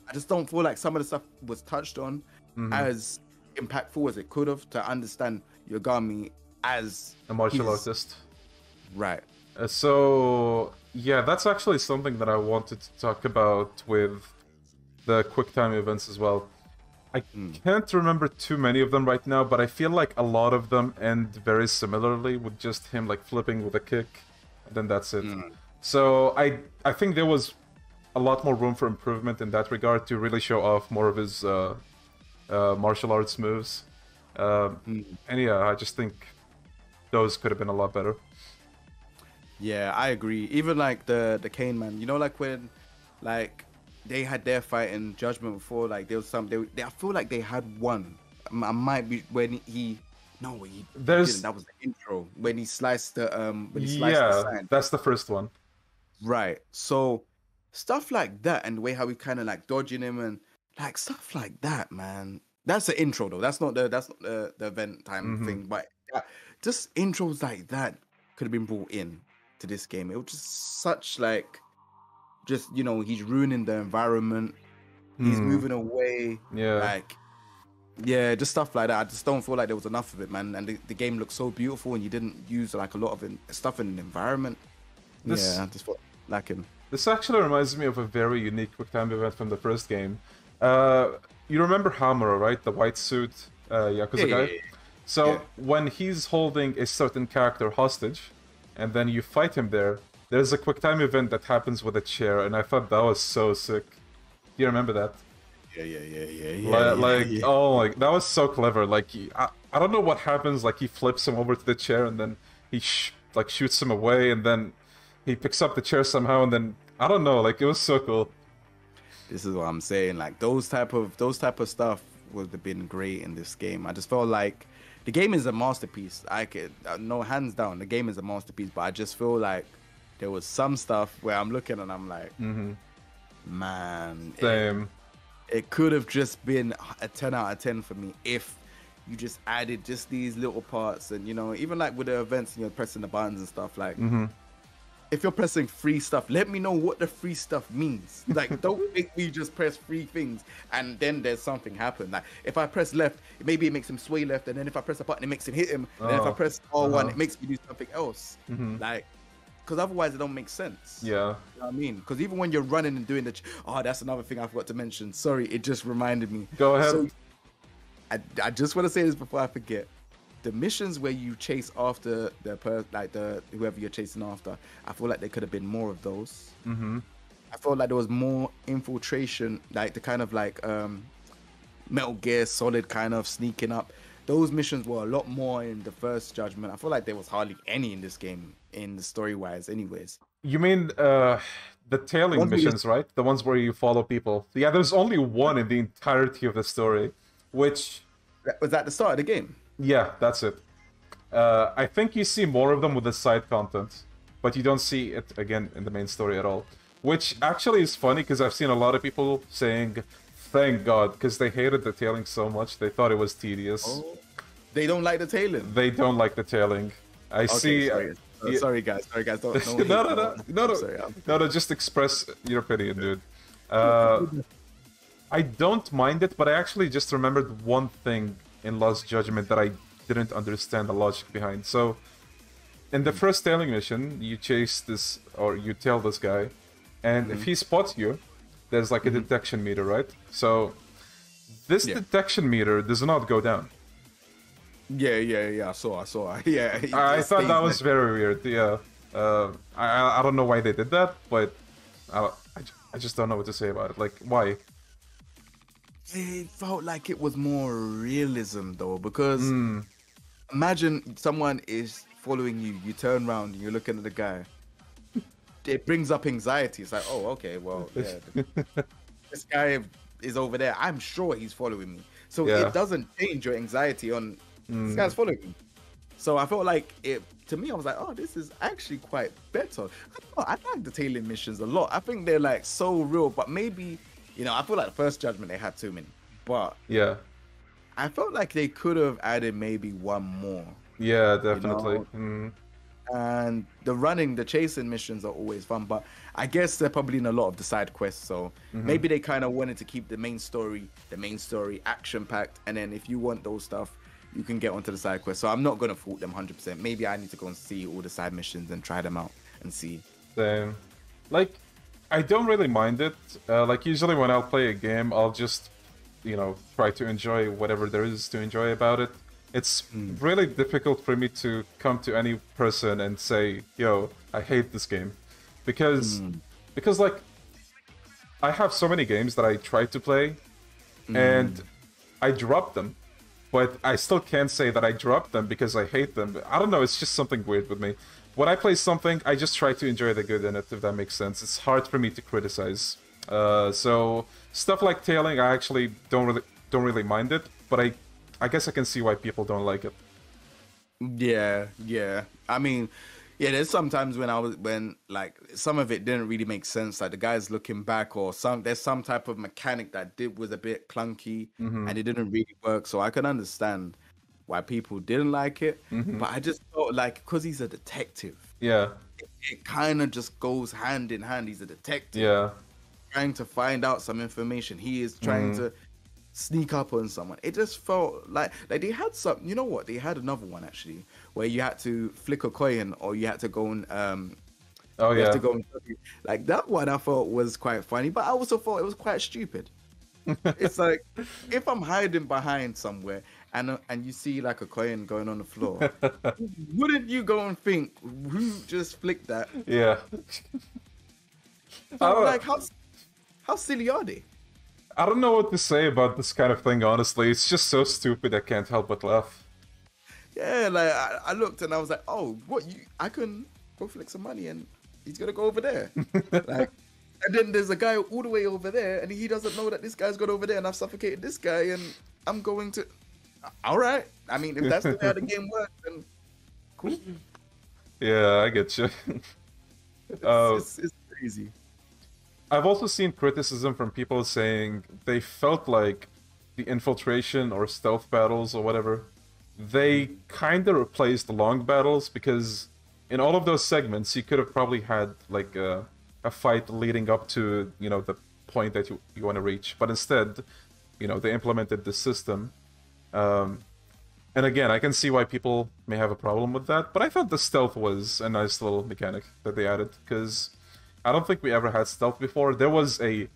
I just don't feel like some of the stuff was touched on as impactful as it could have to understand Yagami as a martial artist, right? So yeah, that's actually something that I wanted to talk about with the quick time events as well. I can't remember too many of them right now, but I feel like a lot of them end very similarly with just him like flipping with a kick, and then that's it. So I think there was a lot more room for improvement in that regard to really show off more of his martial arts moves. And yeah, I just think those could have been a lot better. Yeah, I agree. Even like the Kane man, you know, like when like they had their fight in Judgment before, like there was some I feel like they had one. I might be when he didn't. That was the intro when he sliced the the sign. That's the first one, right? So stuff like that, and the way how we kind of like dodging him and like stuff like that, man. That's the intro though. That's not the event time thing, but. Just intros like that could have been brought in to this game. It was just such like, just, you know, he's ruining the environment. He's moving away. Yeah. Like, yeah, just stuff like that. I just don't feel like there was enough of it, man. And the game looked so beautiful and you didn't use like a lot of stuff in the environment. This, yeah, I just felt lacking. This actually reminds me of a very unique QuickTime event from the first game. You remember Hamura, right? The white suit Yakuza guy? So when he's holding a certain character hostage, and then you fight him there, there's a quick time event that happens with a chair, and I thought that was so sick. You remember that? Yeah. Oh, like that was so clever. Like I don't know what happens. Like he flips him over to the chair, and then he shoots him away, and then he picks up the chair somehow, and then I don't know. Like it was so cool. This is what I'm saying. Like those type of stuff would have been great in this game. I just felt like. The game is a masterpiece. No, hands down, the game is a masterpiece, but I just feel like there was some stuff where I'm looking and I'm like, man, same. It could have just been a 10 out of 10 for me if you just added just these little parts. And, you know, even like with the events and you're pressing the buttons and stuff, like, if you're pressing free stuff, let me know what the free stuff means. Like, don't make me just press free things and then there's something happen. Like, if I press left, maybe it makes him sway left, and then if I press a button, it makes him hit him. And then if I press R1, it makes me do something else. Like, because otherwise it don't make sense. Yeah. You know what I mean? Because even when you're running and doing the... that's another thing I forgot to mention. Sorry, it just reminded me. Go ahead. So, I just want to say this before I forget. The missions where you chase after whoever you're chasing after, I feel like there could have been more of those. I felt like there was more infiltration, like the kind of like Metal Gear Solid kind of sneaking up. Those missions were a lot more in the first Judgment. I feel like there was hardly any in this game, in the story-wise, anyways. You mean the tailing missions, right? The ones where you follow people. Yeah, there's only one in the entirety of the story, which... Was that the start of the game? Yeah, that's it. I think you see more of them with the side content, but you don't see it, again, in the main story at all. Which actually is funny, because I've seen a lot of people saying... Thank God, because they hated the tailing so much. They thought it was tedious. Oh, they don't like the tailing. They don't like the tailing. I okay, see. Sorry. Yeah. Sorry guys. Don't No. Just express your opinion, dude. I don't mind it, but I actually just remembered one thing in Lost Judgment that I didn't understand the logic behind. So, in the first tailing mission, you chase this, or you tail this guy, and if he spots you, there's like a detection meter, right? So, this detection meter does not go down. Yeah, I saw. Yeah, I thought that was very weird, yeah. I don't know why they did that, but I just don't know what to say about it. Like, why? It felt like it was more realism, though, because imagine someone is following you, you turn around, you're looking at the guy. It brings up anxiety. It's like, oh, okay, well, yeah, this guy is over there. I'm sure he's following me. So it doesn't change your anxiety on this guy's following me. So I felt like it, to me, I was like, oh, this is actually quite better. I like the tailing missions a lot. I think they're like so real, but maybe, you know, I feel like the first Judgment, they had too many. But yeah, I felt like they could have added maybe one more. Yeah, definitely. You know? And the chasing missions are always fun, but I guess they're probably in a lot of the side quests, so maybe they kind of wanted to keep the main story action-packed, and then if you want those stuff, you can get onto the side quests. So I'm not going to fault them 100%. Maybe I need to go and see all the side missions and try them out and see. Same. Like, I don't really mind it. Like, usually when I'll play a game, I'll just, you know, try to enjoy whatever there is to enjoy about it. It's really difficult for me to come to any person and say, yo, I hate this game. Because like, I have so many games that I tried to play, and I dropped them. But I still can't say that I dropped them because I hate them. I don't know, it's just something weird with me. When I play something, I just try to enjoy the good in it, if that makes sense. It's hard for me to criticize. So, stuff like tailing, I actually don't really mind it, but I guess I can see why people don't like it. Yeah. I mean, yeah, there's sometimes when like some of it didn't really make sense, like the guy's looking back or there's some type of mechanic that was a bit clunky and it didn't really work. So I can understand why people didn't like it, but I just felt like because he's a detective, yeah, it kind of just goes hand in hand. He's a detective, yeah, trying to find out some information. He is trying to sneak up on someone. It just felt like they had some, you know what, they had another one actually where you had to flick a coin or you had to go and like that one I thought was quite funny, but I also thought it was quite stupid. It's like if I'm hiding behind somewhere and you see like a coin going on the floor, wouldn't you go and think who just flicked that? Yeah. So like how silly are they? I don't know what to say about this kind of thing, honestly. It's just so stupid, I can't help but laugh. Yeah, like, I looked and I was like, oh, what, I can go flick some money and he's gonna go over there. Like, and then there's a guy all the way over there and he doesn't know that this guy's gone over there and I've suffocated this guy and I'm going to... All right. I mean, if that's the way how the game works, then cool. Yeah, I get you. It's crazy. I've also seen criticism from people saying they felt like the infiltration or stealth battles or whatever, they kind of replaced the long battles, because in all of those segments you could have probably had like a fight leading up to, you know, the point that you want to reach, but instead, you know, they implemented this system. And again, I can see why people may have a problem with that, but I thought the stealth was a nice little mechanic that they added, because I don't think we ever had stealth before. There was a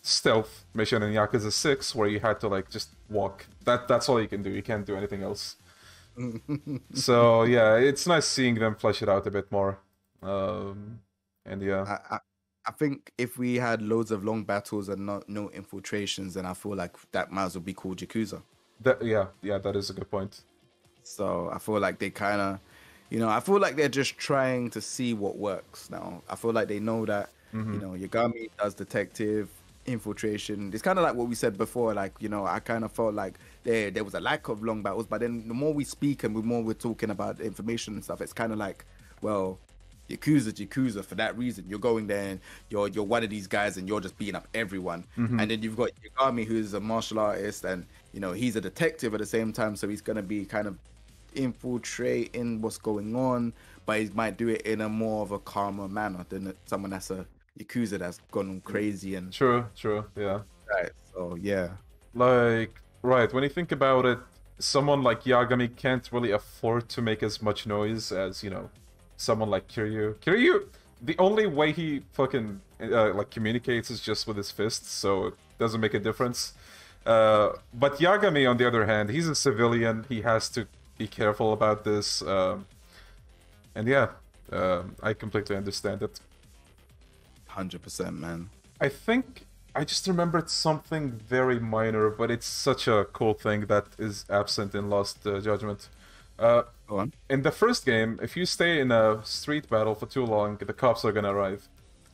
stealth mission in Yakuza 6 where you had to like just walk. That's all you can do. You can't do anything else. So yeah, it's nice seeing them flesh it out a bit more. And yeah, I I think if we had loads of long battles and no infiltrations, then I feel like that might as well be called Yakuza. Yeah, that is a good point. So I feel like they kind of, you know, I feel like they're just trying to see what works now. I feel like they know that, you know, Yagami does detective, infiltration. It's kind of like what we said before, like, you know, I kind of felt like there was a lack of long battles, but then the more we speak and the more we're talking about information and stuff, it's kind of like, well, Yakuza for that reason. You're going there and you're one of these guys and you're just beating up everyone. And then you've got Yagami, who's a martial artist, and, you know, he's a detective at the same time, so he's going to be kind of infiltrating what's going on, but he might do it in a more of a calmer manner than someone that's a Yakuza that's gone crazy. And true, yeah, right. So yeah, like, right, when you think about it, someone like Yagami can't really afford to make as much noise as, you know, someone like Kiryu. The only way he fucking like communicates is just with his fists, so it doesn't make a difference. But Yagami, on the other hand, he's a civilian, he has to be careful about this, and yeah, I completely understand it. 100%, man. I think I just remembered something very minor, but it's such a cool thing that is absent in Lost Judgment. Go on. In the first game, if you stay in a street battle for too long, the cops are gonna arrive.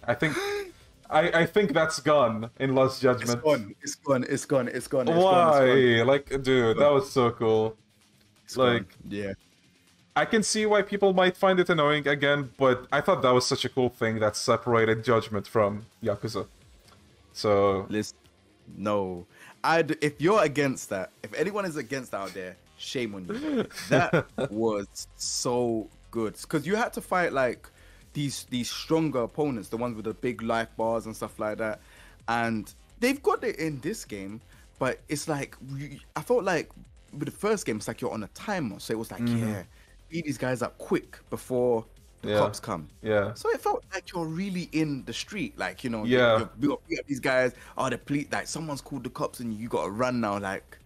I think I think that's gone in Lost Judgment. It's gone. Why? Like, dude, that was so cool. Yeah, I can see why people might find it annoying again, but I thought that was such a cool thing that separated Judgment from Yakuza. So if you're against that, if anyone is against that out there, shame on you. That was so good, because you had to fight like these stronger opponents, the ones with the big life bars and stuff like that, and they've got it in this game, but it's like, I felt like with the first game, it's like you're on a timer, so it was like, yeah, beat these guys up quick before the cops come. Yeah. So it felt like you're really in the street, like, you know, you beat up these guys, oh, the police, like, someone's called the cops and you gotta run now, like.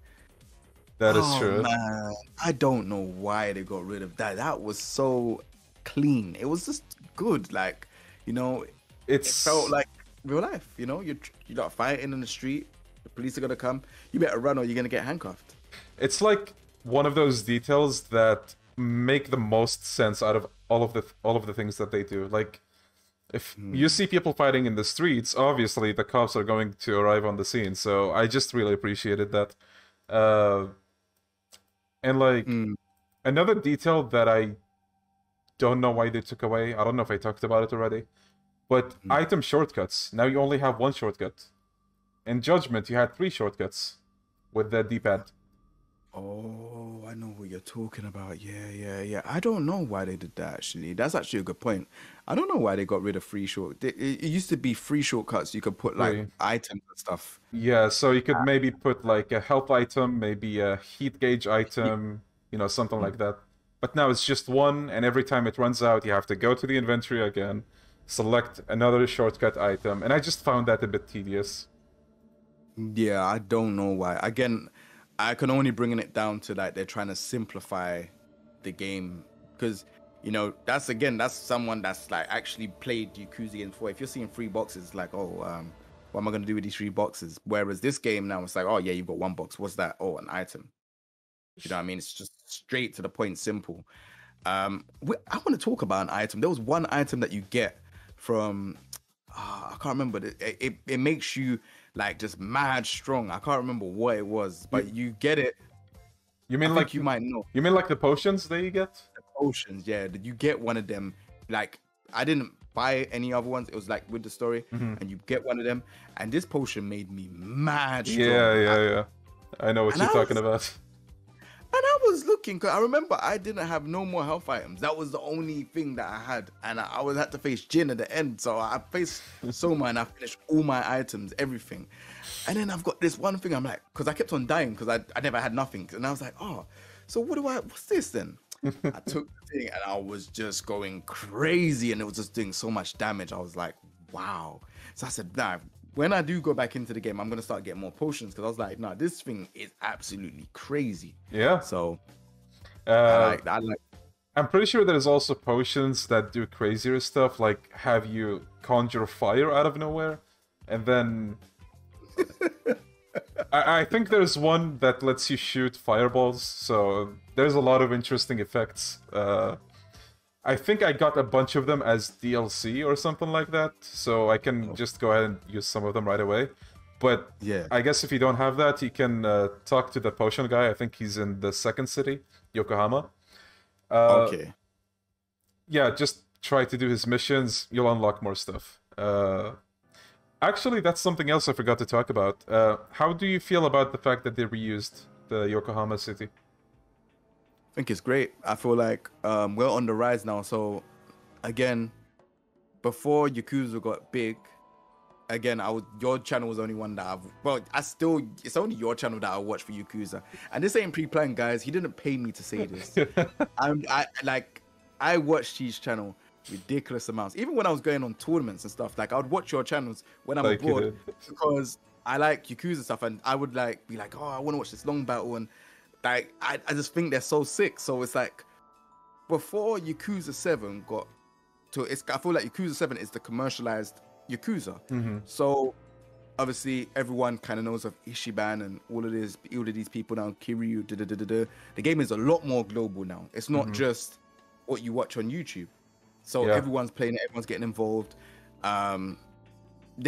That is true. Man, I don't know why they got rid of that. That was so clean. It was just good, like, you know, it felt like real life, you know, you're not fighting in the street, the police are gonna come, you better run or you're gonna get handcuffed. It's like one of those details that make the most sense out of all of the things that they do. Like, if you see people fighting in the streets, obviously the cops are going to arrive on the scene. So I just really appreciated that. And like another detail that I don't know why they took away. I don't know if I talked about it already, but item shortcuts. Now you only have one shortcut. In Judgment, you had 3 shortcuts with the D-pad. Oh, I know what you're talking about. Yeah. I don't know why they did that, actually. That's actually a good point. I don't know why they got rid of free shortcuts. It used to be free shortcuts. You could put, like, items and stuff. Yeah, so you could maybe put, like, a health item, maybe a heat gauge item, you know, something like that. But now it's just one, and every time it runs out, you have to go to the inventory again, select another shortcut item, and I just found that a bit tedious. Yeah, I don't know why. Again, I can only bring it down to, like, they're trying to simplify the game, because, you know, that's someone that's, like, actually played Yakuza and 4. If you're seeing 3 boxes, like, oh, what am I going to do with these 3 boxes? Whereas this game now, it's like, oh, yeah, you've got 1 box. What's that? Oh, an item. You know what I mean? It's just straight to the point, simple. I want to talk about an item. There was one item that you get from, I can't remember. It makes you, like, just mad strong. I can't remember what it was, but you get it. You mean, like, you might know. You mean like the potions that you get? The potions, yeah. You get one of them. Like, I didn't buy any other ones. It was like with the story, and you get one of them. And this potion made me mad strong. Yeah. I know what you're talking about. And I was looking, because I remember I didn't have no more health items. That was the only thing that I had. And I always had to face Jin at the end. So I faced Soma and I finished all my items, everything. And then I've got this one thing. I'm like, because I kept on dying because I never had nothing. And I was like, oh, so what's this then? I took the thing and I was just going crazy. And it was just doing so much damage. I was like, wow. So I said, nah, when I do go back into the game, I'm going to start getting more potions, because I was like, no, this thing is absolutely crazy. Yeah. So I like I'm pretty sure there's also potions that do crazier stuff, like have you conjure fire out of nowhere, and then... I think there's one that lets you shoot fireballs, so there's a lot of interesting effects. I think I got a bunch of them as DLC or something like that, so I can just go ahead and use some of them right away. But yeah, I guess if you don't have that, you can talk to the potion guy. I think he's in the second city, Yokohama. Okay. Yeah, just try to do his missions. You'll unlock more stuff. Actually, that's something else I forgot to talk about. How do you feel about the fact that they reused the Yokohama city? I think it's great. I feel like we're on the rise now. So, again, before Yakuza got big... Again, your channel was the only one that it's only your channel that I watch for Yakuza. And this ain't pre-planned, guys. He didn't pay me to say this. I watched his channel ridiculous amounts. Even when I was going on tournaments and stuff, like, I would watch your channels when I'm abroad because I like Yakuza stuff, and I would like be like, oh, I want to watch this long battle, and like I just think they're so sick. So it's like before Yakuza 7 got to I feel like Yakuza 7 is the commercialized Yakuza. Mm-hmm. So obviously everyone kind of knows of Ichiban and all of these people now, Kiryu, The game is a lot more global now. It's not just what you watch on YouTube. So everyone's playing it, everyone's getting involved. Then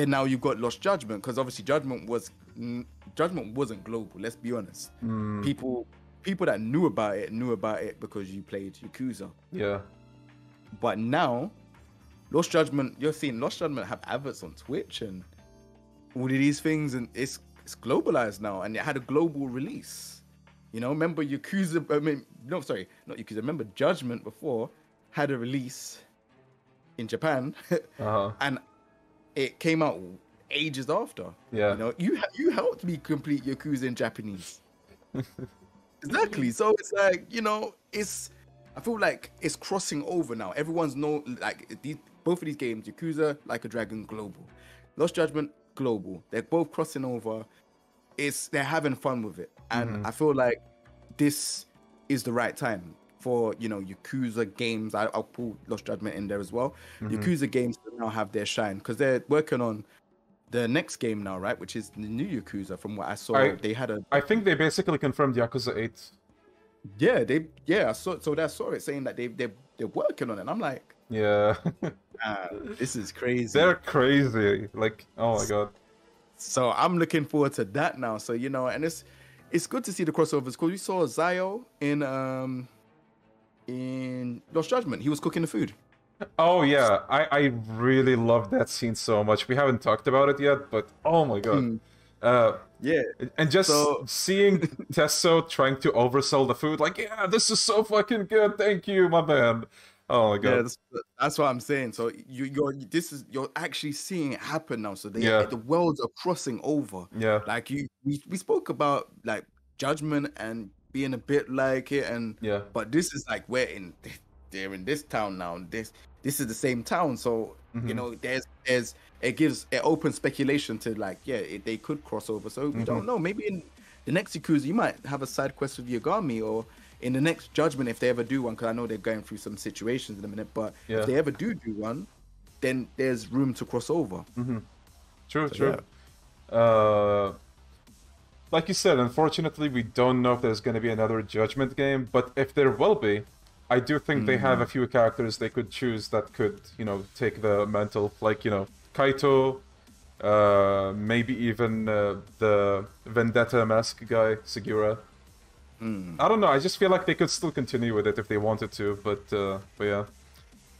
now you've got Lost Judgment, because obviously Judgment wasn't global, let's be honest. People that knew about it because you played Yakuza. Yeah. But now Lost Judgment, you're seeing Lost Judgment have adverts on Twitch and all of these things, and it's globalized now, and it had a global release. You know, remember Yakuza? I mean, no, sorry, not Yakuza. Remember Judgment before had a release in Japan, and it came out ages after. Yeah, you know, you helped me complete Yakuza in Japanese. Exactly. So it's like, you know, I feel like it's crossing over now. Everyone's both of these games, Yakuza, Like a Dragon, global. Lost Judgment, global. They're both crossing over. They're having fun with it. And I feel like this is the right time for, you know, Yakuza games. I'll pull Lost Judgment in there as well. Yakuza games now have their shine because they're working on the next game now, right? Which is the new Yakuza, from what I saw. I think they basically confirmed Yakuza 8. Yeah, I saw it saying that they're working on it. And I'm like... Yeah. This is crazy. They're crazy. Like, oh my God. So I'm looking forward to that now. So, you know, and it's good to see the crossovers, because we saw Zio in Lost Judgment. He was cooking the food. Oh yeah. I really love that scene so much. We haven't talked about it yet, but oh my God. Yeah. And just seeing Tesso trying to oversell the food, like, yeah, this is so fucking good. Thank you, my man. Oh my God. Yeah, that's what I'm saying. So you're actually seeing it happen now. So the worlds are crossing over. Yeah. Like we spoke about like Judgment and being a bit like it, and but this is like they're in this town now. This is the same town. So you know, it opens speculation to like, they could cross over. So we don't know. Maybe in the next Yakuza you might have a side quest with Yagami, or in the next Judgment, if they ever do one, because I know they're going through some situations in a minute, but if they ever do one, then there's room to cross over. True. Yeah. Like you said, unfortunately, we don't know if there's going to be another Judgment game, but if there will be, I do think they have a few characters they could choose that could, you know, take the mantle, like, you know, Kaito, maybe even the Vendetta mask guy, Segura. I don't know. I just feel like they could still continue with it if they wanted to, but yeah.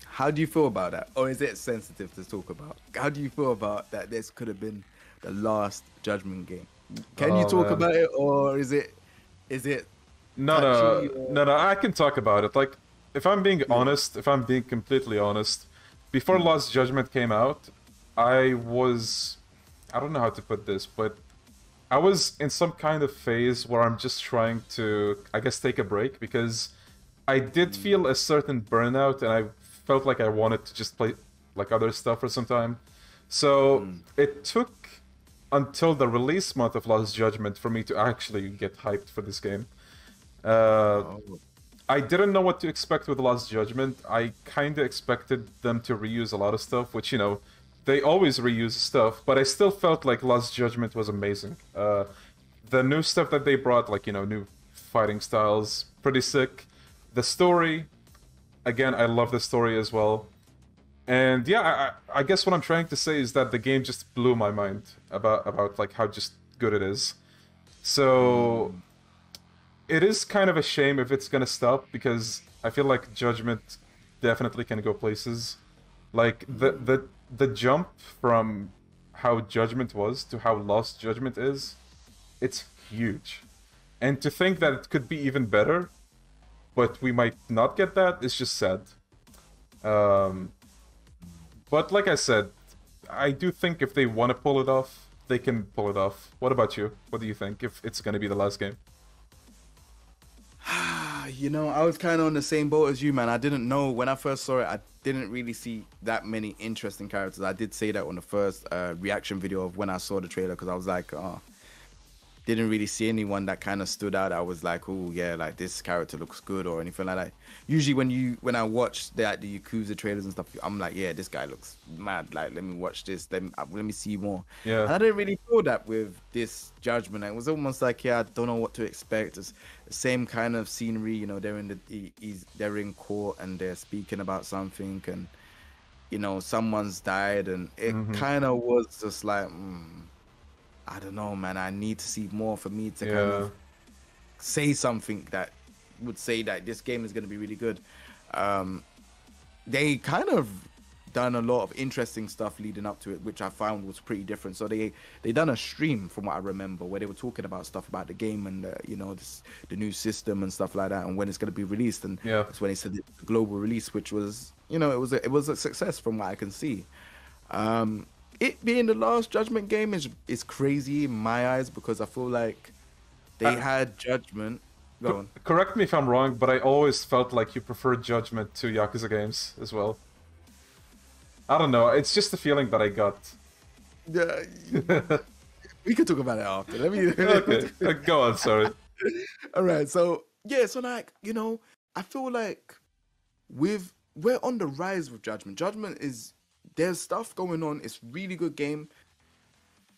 How do you feel about that? Or is it sensitive to talk about? How do you feel about that? This could have been the last Judgment game. Can you talk about it, or is it? No. I can talk about it. Like, if I'm being honest, if I'm being completely honest, before Lost Judgment came out, I don't know how to put this, but I was in some kind of phase where I'm just trying to, I guess, take a break, because I did feel a certain burnout, and I felt like I wanted to just play like other stuff for some time. So it took until the release month of Lost Judgment for me to actually get hyped for this game. I didn't know what to expect with Lost Judgment. I kind of expected them to reuse a lot of stuff, which, you know, they always reuse stuff, but I still felt like Lost Judgment was amazing. The new stuff that they brought, like, you know, new fighting styles, pretty sick. The story, again, I love the story as well. And yeah, I guess what I'm trying to say is that the game just blew my mind about like how just good it is. So it is kind of a shame if it's gonna stop, because I feel like Judgment definitely can go places. Like the jump from how Judgment was to how Lost Judgment is, it's huge. And to think that it could be even better, but we might not get that, is just sad. But like I said, I do think if they want to pull it off, they can pull it off. What about you? What do you think, if it's going to be the last game? You know, I was kind of on the same boat as you, man. I didn't know. When I first saw it, I didn't really see that many interesting characters. I did say that on the first reaction video of when I saw the trailer, because I was like, oh, didn't really see anyone that kind of stood out. I was like, oh, yeah, like this character looks good or anything like that. Usually when I watch the Yakuza trailers and stuff, I'm like, yeah, this guy looks mad. Like, let me watch this. Let me see more. Yeah. And I didn't really feel that with this Judgment. It was almost like, yeah, I don't know what to expect. It's the same kind of scenery, you know, they're in court and they're speaking about something and, you know, someone's died, and it kind of was just like, I don't know, man. I need to see more for me to kind of say something that would say that this game is going to be really good. They kind of done a lot of interesting stuff leading up to it, which I found was pretty different. So they done a stream, from what I remember, where they were talking about stuff about the game and you know, the new system and stuff like that, and when it's going to be released. And that's when they said the global release, which was, you know, it was a success from what I can see. It being the Last Judgment game is crazy in my eyes, because I feel like they had Judgment. Go on. Correct me if I'm wrong, but I always felt like you preferred Judgment to Yakuza games as well. I don't know. It's just the feeling that I got. We could talk about it after. Let me. Okay. Go on. Sorry. All right. So yeah. So like, you know, I feel like we're on the rise with Judgment. Judgment is. There's stuff going on. It's really good game.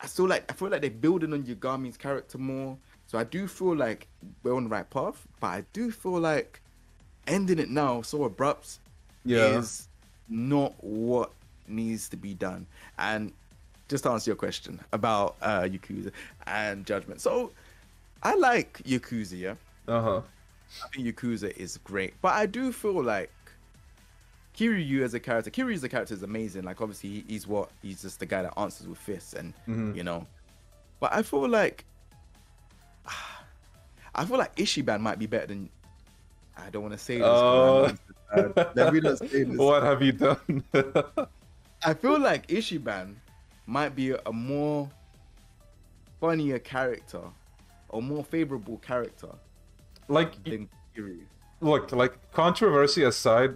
I feel like they're building on Yagami's character more. So I do feel like we're on the right path, but I do feel like ending it now so abrupt is not what needs to be done. And just to answer your question about Yakuza and Judgment. So I like Yakuza, yeah? I think Yakuza is great, but I do feel like Kiryu as a character is amazing. Like, obviously, he's just the guy that answers with fists, and you know. But I feel like Ichiban might be better than. I don't want to say this. Let me not say this. What have you done? I feel like Ichiban might be a more funnier character, or more favorable character, like than Kiryu. Look, like, controversy aside.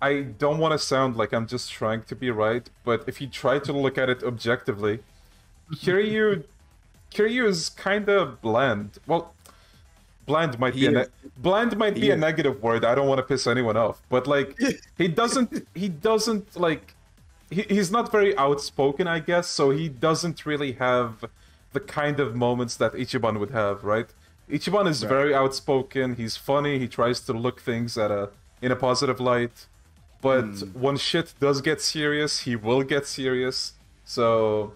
I don't want to sound like I'm just trying to be right, but if you try to look at it objectively, Kiryu is kind of bland. Well, bland might be a negative word. I don't want to piss anyone off, but like he's not very outspoken, I guess, so he doesn't really have the kind of moments that Ichiban would have, right? Ichiban is very outspoken. He's funny. He tries to look things at in a positive light, but when shit does get serious, he will get serious. So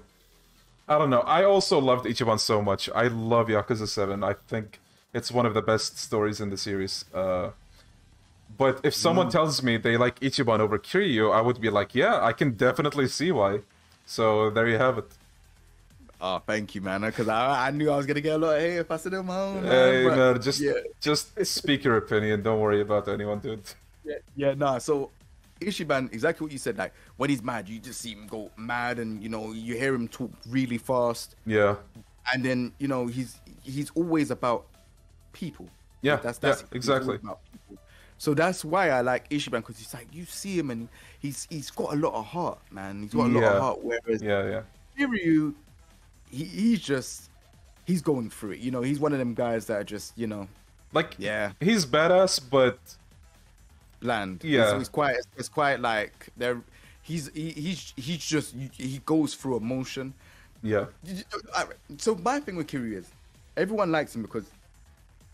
I don't know. I also loved Ichiban so much. I love Yakuza 7. I think it's one of the best stories in the series. But if someone tells me they like Ichiban over Kiryu, I would be like, yeah, I can definitely see why. So there you have it. Oh, thank you, man. Because I knew I was gonna get a lot of hate if I said it on my own. Hey, no, just speak your opinion. Don't worry about anyone, dude. So Ichiban, exactly what you said. Like, when he's mad, you just see him go mad, and you know, you hear him talk really fast. Yeah. And then, you know, he's always about people. Yeah, that's exactly. So that's why I like Ichiban, because he's like, you see him, and he's got a lot of heart, man. He's got a lot of heart. Whereas Kiryu. He's going through it, you know. He's one of them guys that are just, you know, Like, yeah, he's badass, but bland. Yeah, so he's quite. It's quite like there. He's just he goes through emotion. Yeah. So my thing with Kiryu is, everyone likes him because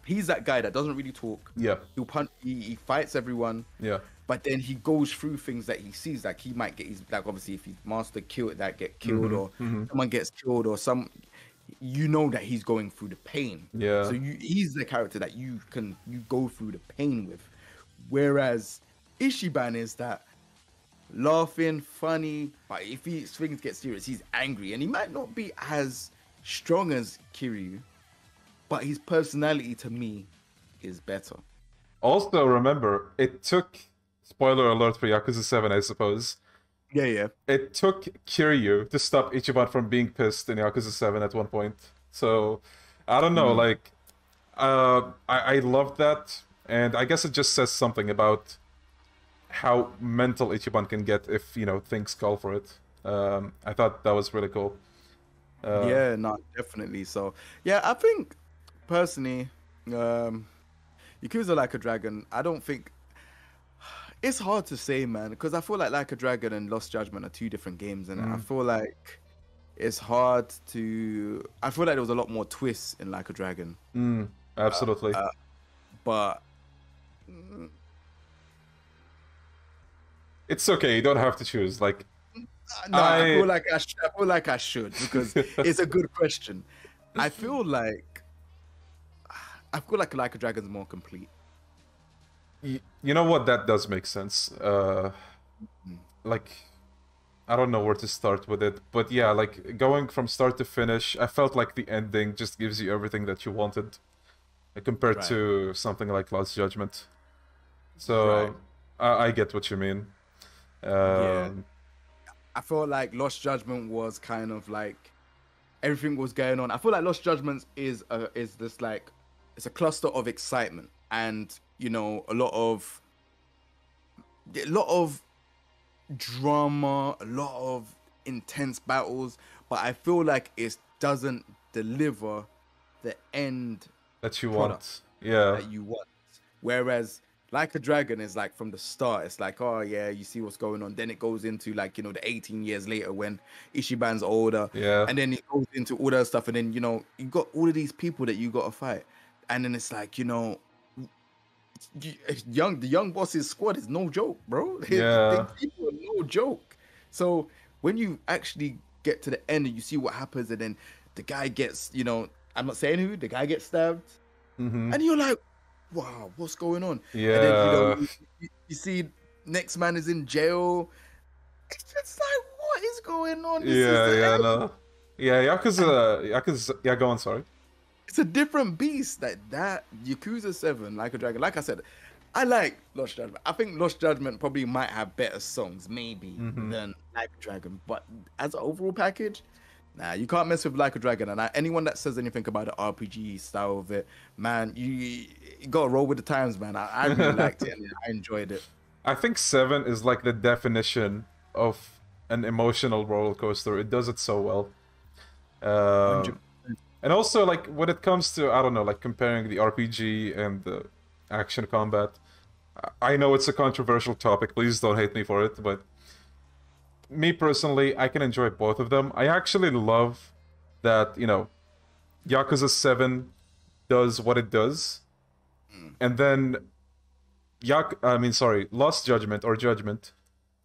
he's that guy that doesn't really talk. Yeah. He'll punch. He fights everyone. Yeah. But then he goes through things that he sees, like he might get his, like obviously if his master killed, that get killed, or someone gets killed, or some, you know that he's going through the pain. Yeah. So he's the character that you go through the pain with, whereas Ichiban is that laughing, funny, but if things get serious, he's angry, and he might not be as strong as Kiryu, but his personality to me is better. Also, remember, it took. Spoiler alert for Yakuza 7, I suppose. Yeah, yeah. It took Kiryu to stop Ichiban from being pissed in Yakuza 7 at one point. So, I don't know, like... I love that, and I guess it just says something about how mental Ichiban can get if, you know, things call for it. I thought that was really cool. Yeah, no, definitely. So, yeah, I think, personally, Yakuza Like a Dragon, I don't think... It's hard to say, man, because I feel like a Dragon and Lost Judgment are two different games, and I feel like it's hard to. I feel like there was a lot more twists in Like a Dragon. Absolutely, but it's okay. You don't have to choose. Like, no, I feel like I feel like I should, because it's a good question. I feel like Like a Dragon's more complete. You know what? That does make sense. Like, I don't know where to start with it, but yeah, like going from start to finish, I felt like the ending just gives you everything that you wanted, compared to something like Lost Judgment. So I get what you mean. Yeah, I feel like Lost Judgment was kind of like everything was going on. I feel like Lost Judgment is this like it's a cluster of excitement and. You know, a lot of drama, a lot of intense battles, but I feel like it doesn't deliver the end that you want. Yeah, that you want. Whereas Like a Dragon is like from the start, it's like, oh yeah, you see what's going on. Then it goes into like, you know, the 18 years later when Ichiban's older. Yeah, and then it goes into all that stuff, and then you know you got all of these people that you got to fight, and then it's like, you know. The young boss's squad is no joke, bro. Yeah. People are no joke. So when you actually get to the end and you see what happens, and then the guy gets, you know, I'm not saying who, the guy gets stabbed, and you're like, wow, what's going on? Yeah. And then, you know, you see next man is in jail. It's just like, what is going on? This is the end. No. Yeah, Yakuza, go on, sorry. It's a different beast that Yakuza 7, Like a Dragon. Like I said, I like Lost Judgment. I think Lost Judgment probably might have better songs, maybe, than Like a Dragon. But as an overall package, nah, you can't mess with Like a Dragon. And anyone that says anything about the RPG style of it, man, you got to roll with the times, man. I really liked it, and I enjoyed it. I think 7 is like the definition of an emotional roller coaster. It does it so well. And also, like, when it comes to, I don't know, like, comparing the RPG and the action combat, I know it's a controversial topic, please don't hate me for it, but me personally, I can enjoy both of them. I actually love that, you know, Yakuza 7 does what it does, and then, Lost Judgment, or Judgment,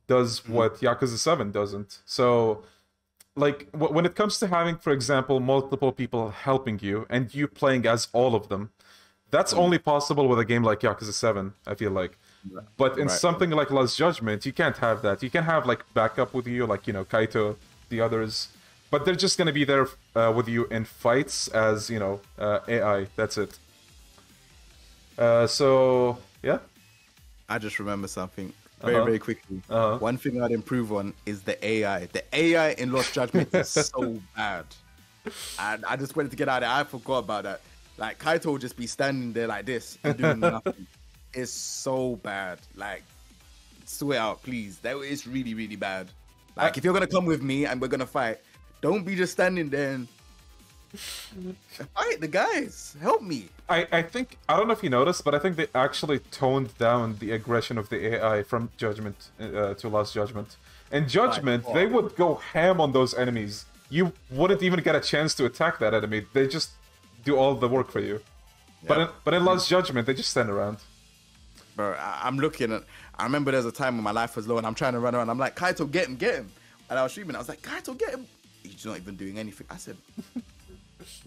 does what Yakuza 7 doesn't, so... Like, when it comes to having, for example, multiple people helping you, and you playing as all of them, that's only possible with a game like Yakuza 7, I feel like. But in something like Lost Judgment, you can't have that. You can have, like, backup with you, like, you know, Kaito, the others. But they're just gonna be there with you in fights as, you know, AI. That's it. So, yeah. I just remember something. Very quickly. One thing I'd improve on is the AI. The AI in Lost Judgment is so bad. And I just wanted to get out of it. I forgot about that. Like, Kaito will just be standing there like this and doing nothing. It's so bad. Like, swear out, please. That is really, really bad. Like, if you're going to come with me and we're going to fight, don't be just standing there and Alright, the guys, help me. I think, I don't know if you noticed, but I think they actually toned down the aggression of the AI from Judgment to Lost Judgment. In Judgment, they would go ham on those enemies. You wouldn't even get a chance to attack that enemy. They just do all the work for you. Yep. But in Lost Judgment, they just stand around. Bro, I'm looking at... I remember there's a time when my life was low and I'm trying to run around. I'm like, Kaito, get him, get him. And I was streaming. I was like, Kaito, get him. He's not even doing anything. I said...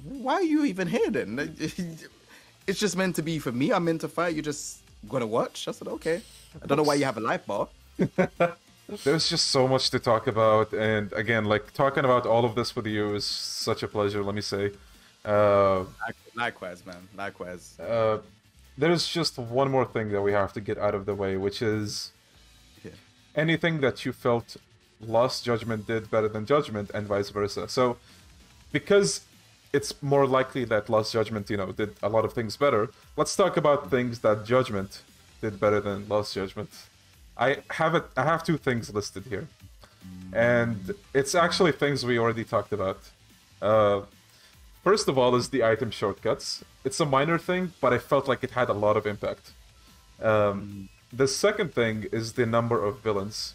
Why are you even here then? It's just meant to be for me. I'm meant to fight. You just gotta watch. I said, okay. I don't know why you have a life bar. There's just so much to talk about. And again, like, talking about all of this with you is such a pleasure, let me say. Likewise, man. Likewise. There's just one more thing that we have to get out of the way, which is anything that you felt Lost Judgment did better than Judgment and vice versa. So, because... it's more likely that Lost Judgment, you know, did a lot of things better. Let's talk about things that Judgment did better than Lost Judgment. I have two things listed here. And it's actually things we already talked about. First of all is the item shortcuts. It's a minor thing, but I felt like it had a lot of impact. The second thing is the number of villains.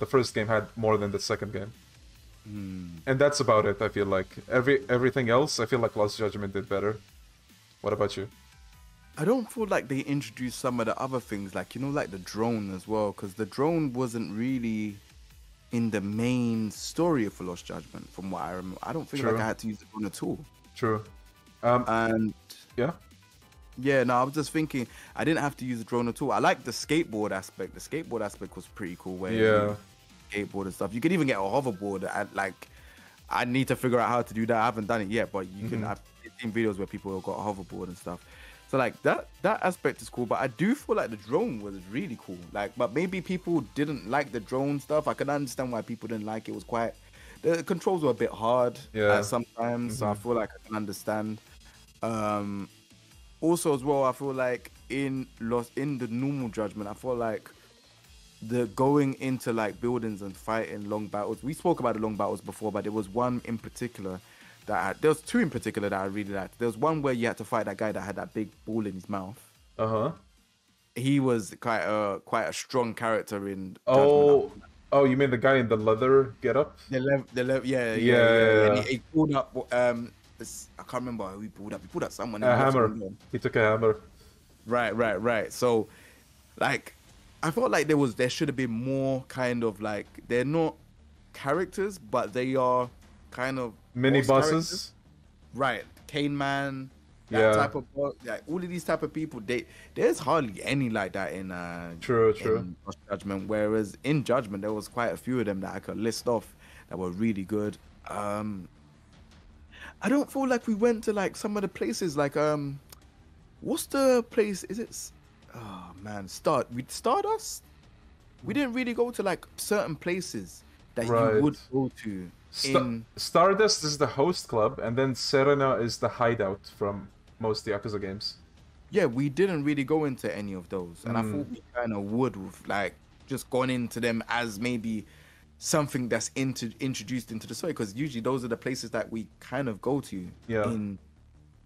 The first game had more than the second game. And that's about it, I feel like. Everything else, I feel like Lost Judgment did better. What about you? I don't feel like they introduced some of the other things, like, you know, like the drone as well, because the drone wasn't really in the main story for Lost Judgment, from what I remember. I don't feel like I had to use the drone at all. True. And... yeah? Yeah, no, I was just thinking, I didn't have to use the drone at all. I like the skateboard aspect. The skateboard aspect was pretty cool. Where skateboard and stuff. You could even get a hoverboard. I need to figure out how to do that. I haven't done it yet, but you can. I've seen videos where people have got a hoverboard and stuff. So like that aspect is cool. But I do feel like the drone was really cool. Like, but maybe people didn't like the drone stuff. I can understand why people didn't like it. It was quite, the controls were a bit hard sometimes. So I feel like I can understand. Also as well, I feel like in the normal Judgment, I feel like the going into like buildings and fighting long battles. We spoke about the long battles before, but there was one in particular that there was two in particular that I really liked. There was one where you had to fight that guy that had that big ball in his mouth. He was quite a strong character in Judgment. Oh, you mean the guy in the leather get up? Yeah. And he pulled up. I can't remember who he pulled up. He pulled up someone. A hammer. He took a hammer. Right. So, like, I felt like there should have been more kind of like, they're not characters, but they are kind of mini bosses. Characters. Right, Cane Man, that type of boss, like all of these type of people. There's hardly any like that in in Judgment. Whereas in Judgment, there was quite a few of them that I could list off that were really good. I don't feel like we went to like some of the places like what's the place? Is it? Oh man, Stardust? We didn't really go to like certain places that you would go to. Stardust is the host club, and then Serena is the hideout from most Yakuza games. Yeah, we didn't really go into any of those, and I thought we kind of would with like just gone into them as maybe something that's introduced into the story, because usually those are the places that we kind of go to in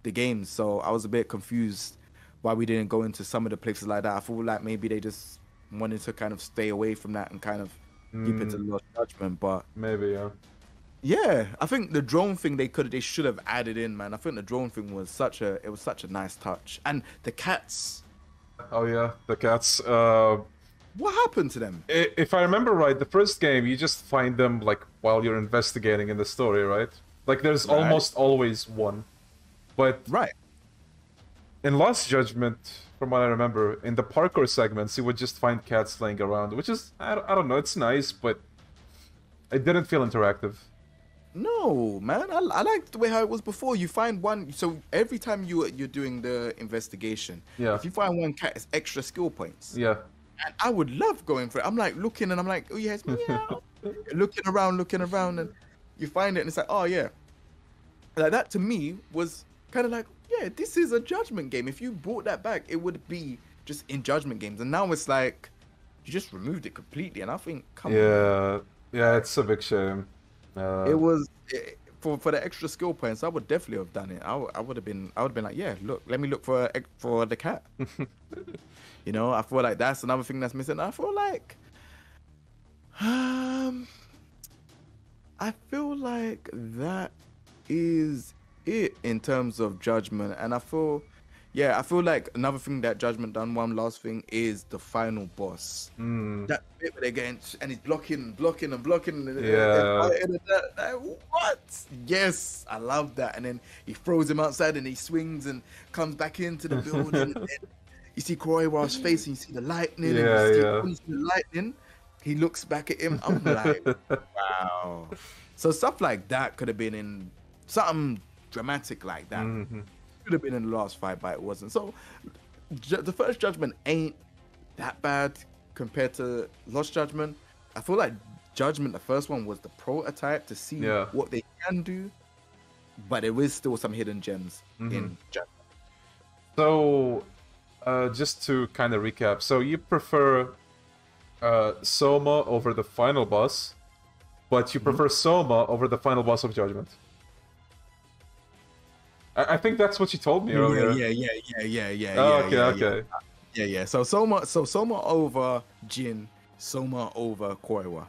the games. So I was a bit confused why we didn't go into some of the places like that. I feel like maybe they just wanted to kind of stay away from that and kind of keep it to Lost Judgment, but... maybe, yeah, I think the drone thing they should have added in, man. I think the drone thing was such a nice touch. And the cats. Oh yeah, the cats. What happened to them? If I remember right, the first game, you just find them like while you're investigating in the story, right? Like there's almost always one, but... in Lost Judgment, from what I remember, in the parkour segments, you would just find cats laying around, which is, I don't know, it's nice, but it didn't feel interactive. No, man, I liked the way how it was before. You find one, so every time you're doing the investigation, if you find one cat, it's extra skill points. Yeah. And I would love going for it. I'm like looking and I'm like, oh yeah, it's meow. looking around, and you find it and it's like, oh yeah. Like that to me was kind of like, yeah, this is a Judgment game. If you brought that back, it would be just in Judgment games. And now it's like, you just removed it completely. And I think, come on. Yeah, it's a big shame. It was, for the extra skill points, I would definitely have done it. I would have been like, yeah, look, let me look for the cat. You know, I feel like that's another thing that's missing. I feel like, that is it in terms of Judgment. And I feel like another thing that Judgment done, one last thing, is the final boss. That bit where they're going and he's blocking. Yeah. What? Yes, I love that. And then he throws him outside and he swings and comes back into the building. And then you see Kuroiwa's face and you see the lightning. Yeah, and you see the lightning. He looks back at him. I'm like, wow. So stuff like that could have been in something dramatic like that. Could have been in the last fight, but it wasn't. So the first Judgment ain't that bad compared to Lost Judgment. I feel like Judgment, the first one, was the prototype to see what they can do, but there is still some hidden gems in Judgment. So just to kind of recap, so you prefer Soma over the final boss, but you prefer Soma over the final boss of Judgment. I think that's what you told me earlier. Yeah. Oh, okay. Yeah. So Soma over Jin, Soma over Kuroiwa.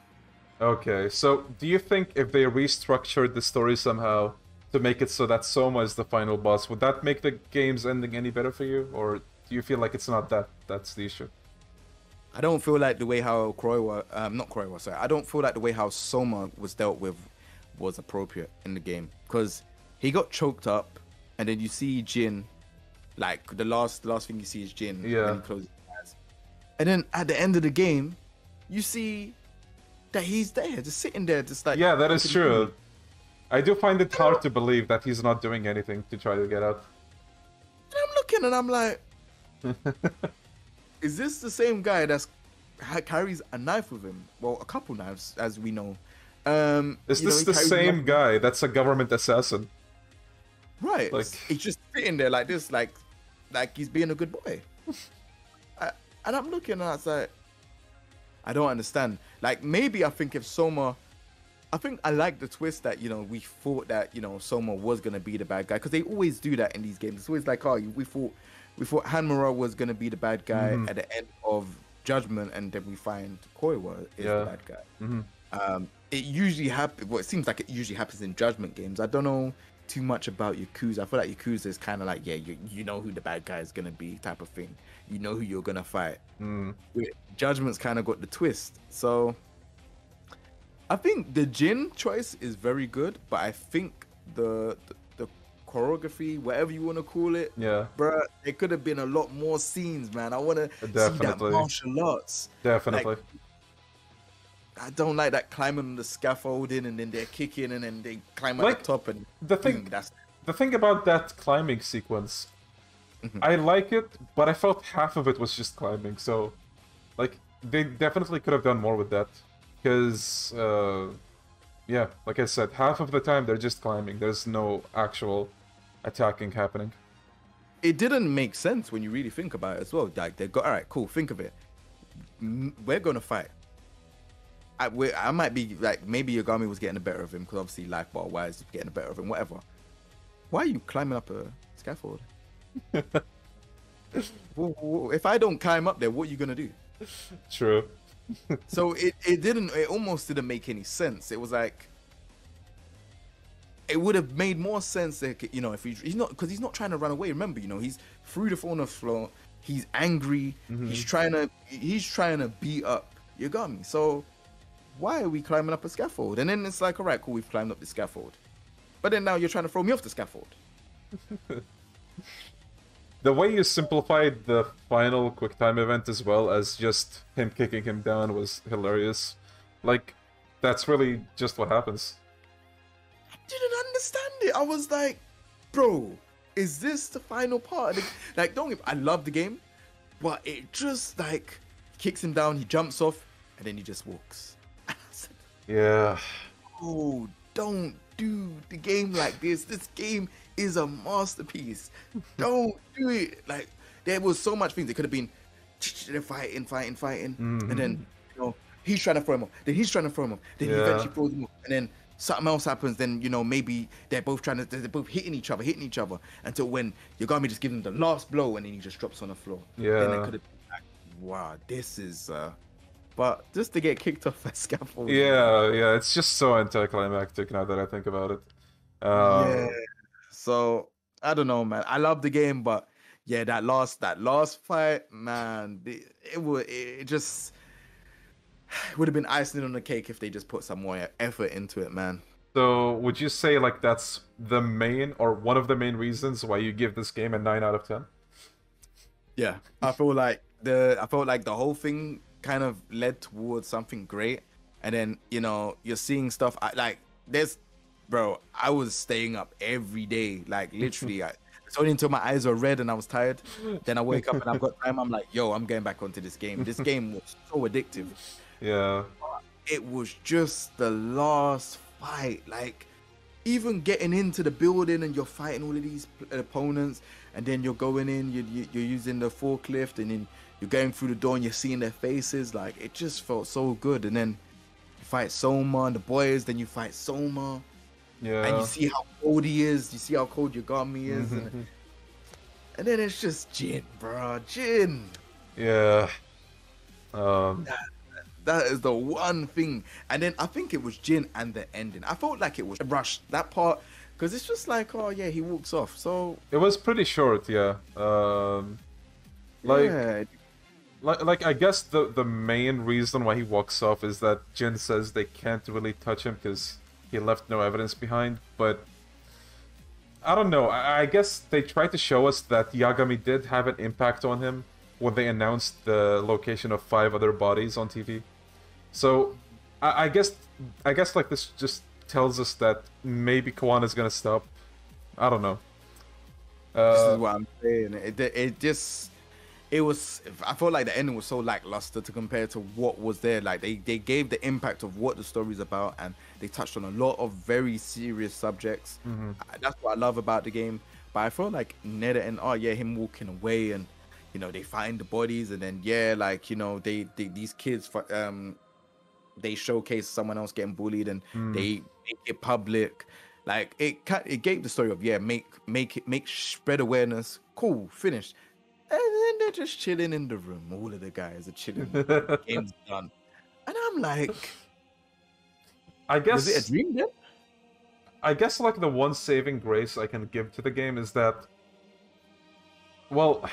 Okay, so do you think if they restructured the story somehow to make it so that Soma is the final boss, would that make the game's ending any better for you? Or do you feel like it's not that that's the issue? I don't feel like the way how I don't feel like the way how Soma was dealt with was appropriate in the game. Because he got choked up. And then you see Jin, like the last thing you see is Jin. Yeah. And he closes his eyes. And then at the end of the game, you see that he's there, just sitting there, just like. Yeah, that is true. Him. I do find it hard to believe that he's not doing anything to try to get out. And I'm looking and I'm like, is this the same guy that carries a knife with him? Well, a couple knives, as we know. Is this the same guy that's a government assassin? Right, like, he's just sitting there like this, like he's being a good boy. And I'm looking and I was like, I don't understand. Like, maybe I think if Soma, I think I like the twist that, you know, we thought that, you know, Soma was going to be the bad guy. Because they always do that in these games. It's always like, oh, we thought Hamura was going to be the bad guy at the end of Judgment. And then we find Kuroiwa is the bad guy. It usually happens, well, it seems like it usually happens in Judgment games. I don't know too much about Yakuza. I feel like Yakuza is kind of like, yeah, you know who the bad guy is gonna be type of thing. You know who you're gonna fight. Judgment's kind of got the twist. So I think the Jin choice is very good, but I think the choreography, whatever you want to call it, bruh, there could have been a lot more scenes, man. I want to see that martial arts. Definitely. Like, I don't like that climbing on the scaffolding and then they're kicking and then they climb on the top and the thing about that climbing sequence, I like it, but I felt half of it was just climbing. So, like, they definitely could have done more with that, because, yeah, like I said, half of the time they're just climbing. There's no actual attacking happening. It didn't make sense when you really think about it as well. Like, they got all right, cool. Think of it. We're gonna fight. I might be like, maybe Yagami was getting the better of him because obviously life bar wise he's getting the better of him, whatever. Why are you climbing up a scaffold? If I don't climb up there, what are you gonna do? True. So it almost didn't make any sense. It was like, it would have made more sense, like, you know, if he's not, because he's not trying to run away. Remember, you know, he's through the fauna floor. He's angry. He's trying to beat up Yagami. So why are we climbing up a scaffold? And then it's like, all right, cool, we've climbed up the scaffold. But then now you're trying to throw me off the scaffold. The way you simplified the final quick time event as well as just him kicking him down was hilarious. Like, that's really just what happens. I didn't understand it. I was like, bro, is this the final part? Like, I love the game, but it just, like, kicks him down, he jumps off, and then he just walks. Yeah. Oh, don't do the game like this. This game is a masterpiece. Don't do it. Like, there was so much things. It could have been fighting. And then, you know, he's trying to throw him off. Then he eventually throws him off. And then something else happens, then, you know, maybe they're both hitting each other, until when Yagami just gives him the last blow and then he just drops on the floor. Yeah. Then it could have been like, wow, this is, but just to get kicked off that scaffold. Yeah, yeah, it's just so anticlimactic now that I think about it. Yeah. So I don't know, man. I love the game, but yeah, that last fight, man, it would have been icing on the cake if they just put some more effort into it, man. So would you say like that's the main or one of the main reasons why you give this game a 9 out of 10? Yeah, I felt like the whole thing kind of led towards something great, and then, you know, you're seeing stuff like there's, bro, I was staying up every day, like literally. It's only until my eyes are red and I was tired, then I wake up and I've got time. I'm like, yo, I'm going back onto this game. This game was so addictive. Yeah, it was just the last fight, like even getting into the building and you're fighting all of these opponents, and then you're going in, you're using the forklift, and then you're going through the door and you're seeing their faces. Like, it just felt so good. And then you fight Soma and the boys, then you fight Soma. Yeah. And you see how cold he is. You see how cold Yagami is. Mm-hmm. And then it's just Jin, bro. Jin. Yeah. That is the one thing. And then I think it was Jin and the ending. I felt like it was rushed, that part. Because it's just like, oh, yeah, he walks off. So it was pretty short, yeah. Like I guess the main reason why he walks off is that Jin says they can't really touch him because he left no evidence behind, but I don't know. I guess they tried to show us that Yagami did have an impact on him when they announced the location of 5 other bodies on TV. So I guess like this just tells us that maybe Kawana's gonna stop. I don't know. This is what I'm saying. It was. I felt like the ending was so lackluster to compare to what was there. Like they gave the impact of what the story's about, and they touched on a lot of very serious subjects. Mm-hmm. That's what I love about the game. But I felt like near the end, oh yeah, him walking away, and you know they find the bodies, and then yeah, like you know these kids, they showcase someone else getting bullied, and they make it public. Like it gave the story of, yeah, make spread awareness. Cool, finished. And then they're just chilling in the room. All of the guys are chilling. The game's done. And I'm like, I guess, was it a dream then? I guess like the one saving grace I can give to the game is that, well,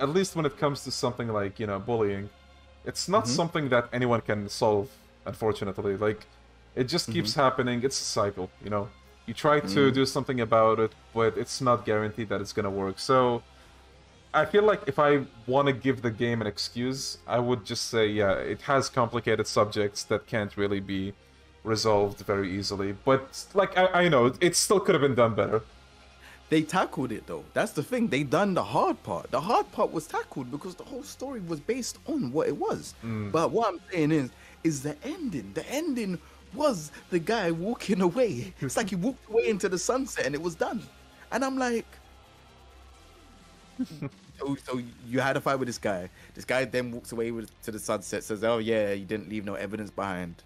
at least when it comes to something like, you know, bullying, it's not something that anyone can solve, unfortunately. Like, it just keeps happening. It's a cycle, you know. You try to do something about it, but it's not guaranteed that it's going to work. So I feel like if I want to give the game an excuse, I would just say, yeah, it has complicated subjects that can't really be resolved very easily. But, like, I know, it still could have been done better. They tackled it, though. That's the thing. They done the hard part. The hard part was tackled because the whole story was based on what it was. But what I'm saying is the ending. The ending was the guy walking away. It's like he walked away into the sunset and it was done. And I'm like, so you had a fight with this guy. This guy then walks away to the sunset, says, oh yeah, you didn't leave no evidence behind.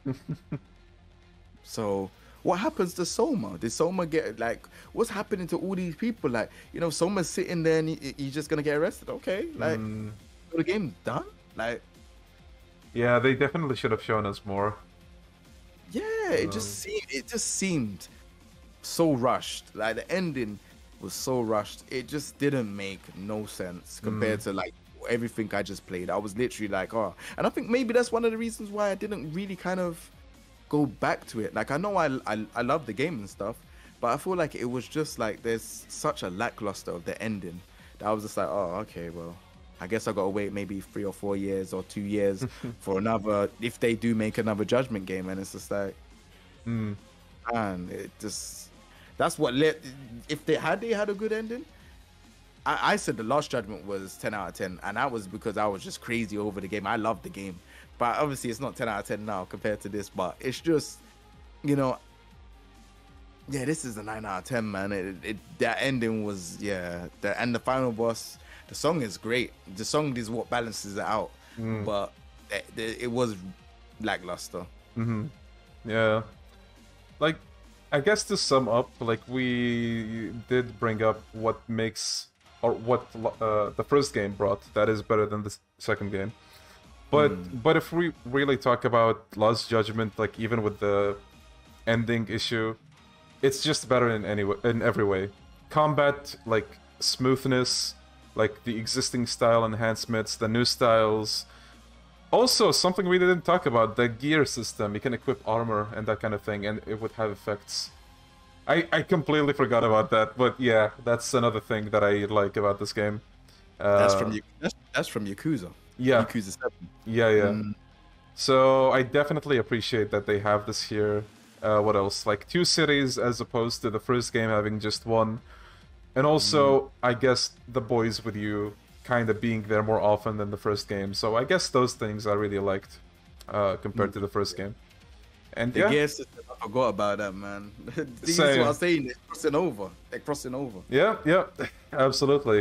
So what happens to Soma? Did Soma get, like, what's happening to all these people? Like, you know, Soma's sitting there and he's just gonna get arrested. Okay, like, so the game's done? Like, yeah, they definitely should have shown us more. Yeah, it just seemed so rushed. Like, the ending was so rushed. It just didn't make no sense compared to like everything I just played. I was literally like, oh, and I think maybe that's one of the reasons why I didn't really kind of go back to it. Like, I know I love the game and stuff, but I feel like it was just like there's such a lackluster of the ending that I was just like, oh, okay, well, I guess I gotta wait maybe 3 or 4 years or 2 years for another, if they do make another Judgment game. And it's just like, man, it just, that's what led, if they had a good ending. I said the Last Judgment was 10 out of 10, and that was because I was just crazy over the game. I loved the game, but obviously it's not 10 out of 10 now compared to this, but it's just, you know, yeah, this is a 9 out of 10, man. That ending was, yeah, and the final boss, the song is great. The song is what balances it out, but it was lackluster. Yeah. Like, I guess to sum up, like, we did bring up what makes, or what the first game brought that is better than the second game. But but if we really talk about Lost Judgment, like, even with the ending issue, it's just better in every way. Combat, like, smoothness, like the existing style enhancements, the new styles. Also, something we didn't talk about, the gear system. You can equip armor and that kind of thing, and it would have effects. I completely forgot about that, but yeah, that's another thing that I like about this game. That's from Yakuza. Yeah. Yakuza 7. Yeah, yeah. So I definitely appreciate that they have this here. What else? Like, 2 cities as opposed to the first game having just 1. And also, I guess the boys with you kind of being there more often than the first game. So I guess those things I really liked compared to the first game. And the gear system, I forgot about that, man. These are saying they're crossing over. They're crossing over. Yeah, yeah, absolutely.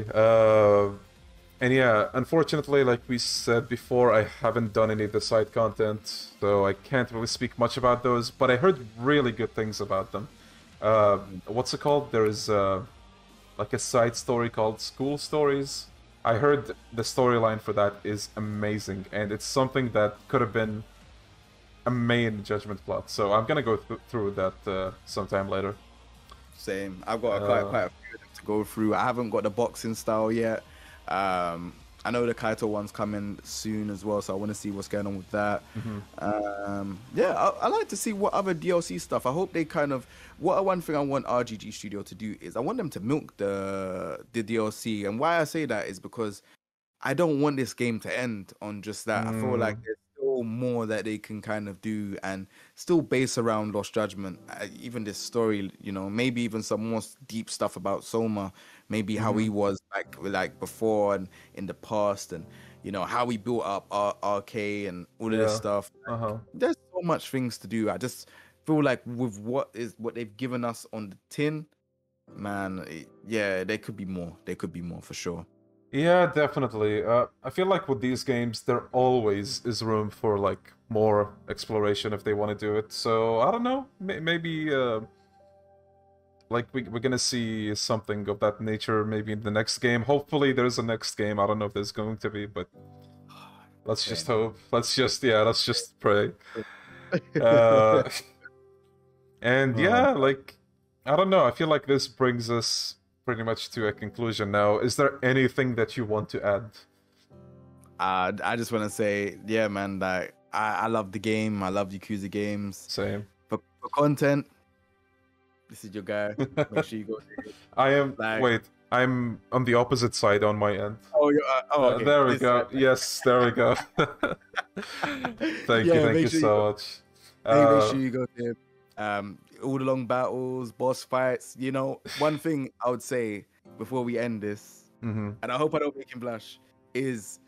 And yeah, unfortunately, like we said before, I haven't done any of the side content, so I can't really speak much about those, but I heard really good things about them. What's it called? There is like a side story called School Stories. I heard the storyline for that is amazing, and it's something that could have been a main Judgment plot, so I'm gonna go through that sometime later. Same. I've got quite a few to go through. I haven't got the boxing style yet. I know the Kaito one's coming soon as well, so I want to see what's going on with that. Yeah, I like to see what other DLC stuff. I hope they kind of... one thing I want RGG Studio to do is I want them to milk the DLC, and why I say that is because I don't want this game to end on just that. I feel like there's still more that they can kind of do and still base around Lost Judgment. Even this story, you know, maybe even some more deep stuff about Soma, maybe how he was like before and in the past, and you know how we built up RK and all of this stuff. There's so much things to do. I just feel like with what they've given us on the tin, man, yeah, there could be more. There could be more for sure. Yeah, definitely. I feel like with these games, there always is room for like more exploration if they want to do it. So I don't know, maybe. Like, we're gonna see something of that nature maybe in the next game. Hopefully there's a next game. I don't know if there's going to be, but let's just hope. Let's just, yeah, let's just pray. And yeah, like, I don't know. I feel like this brings us pretty much to a conclusion now. Is there anything that you want to add? I just want to say, yeah, man, like, I love the game. I love Yakuza games. Same. For content... This is your guy. Make sure you go there. I am. Like, wait, I'm on the opposite side on my end. Oh, you're, okay. There we go. Yes, there we go. Thank you so much. Make sure you go there. All the long battles, boss fights. You know, one thing I would say before we end this, and I hope I don't make him blush, is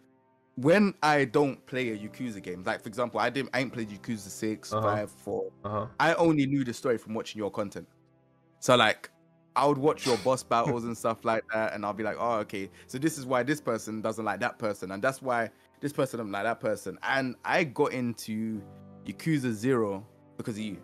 when I don't play a Yakuza game, like for example, I ain't played Yakuza 6, 5, 4. I only knew the story from watching your content. So like, I would watch your boss battles and stuff like that, and I'll be like, oh, okay, so this is why this person doesn't like that person, and that's why this person doesn't like that person. And I got into Yakuza Zero because of you.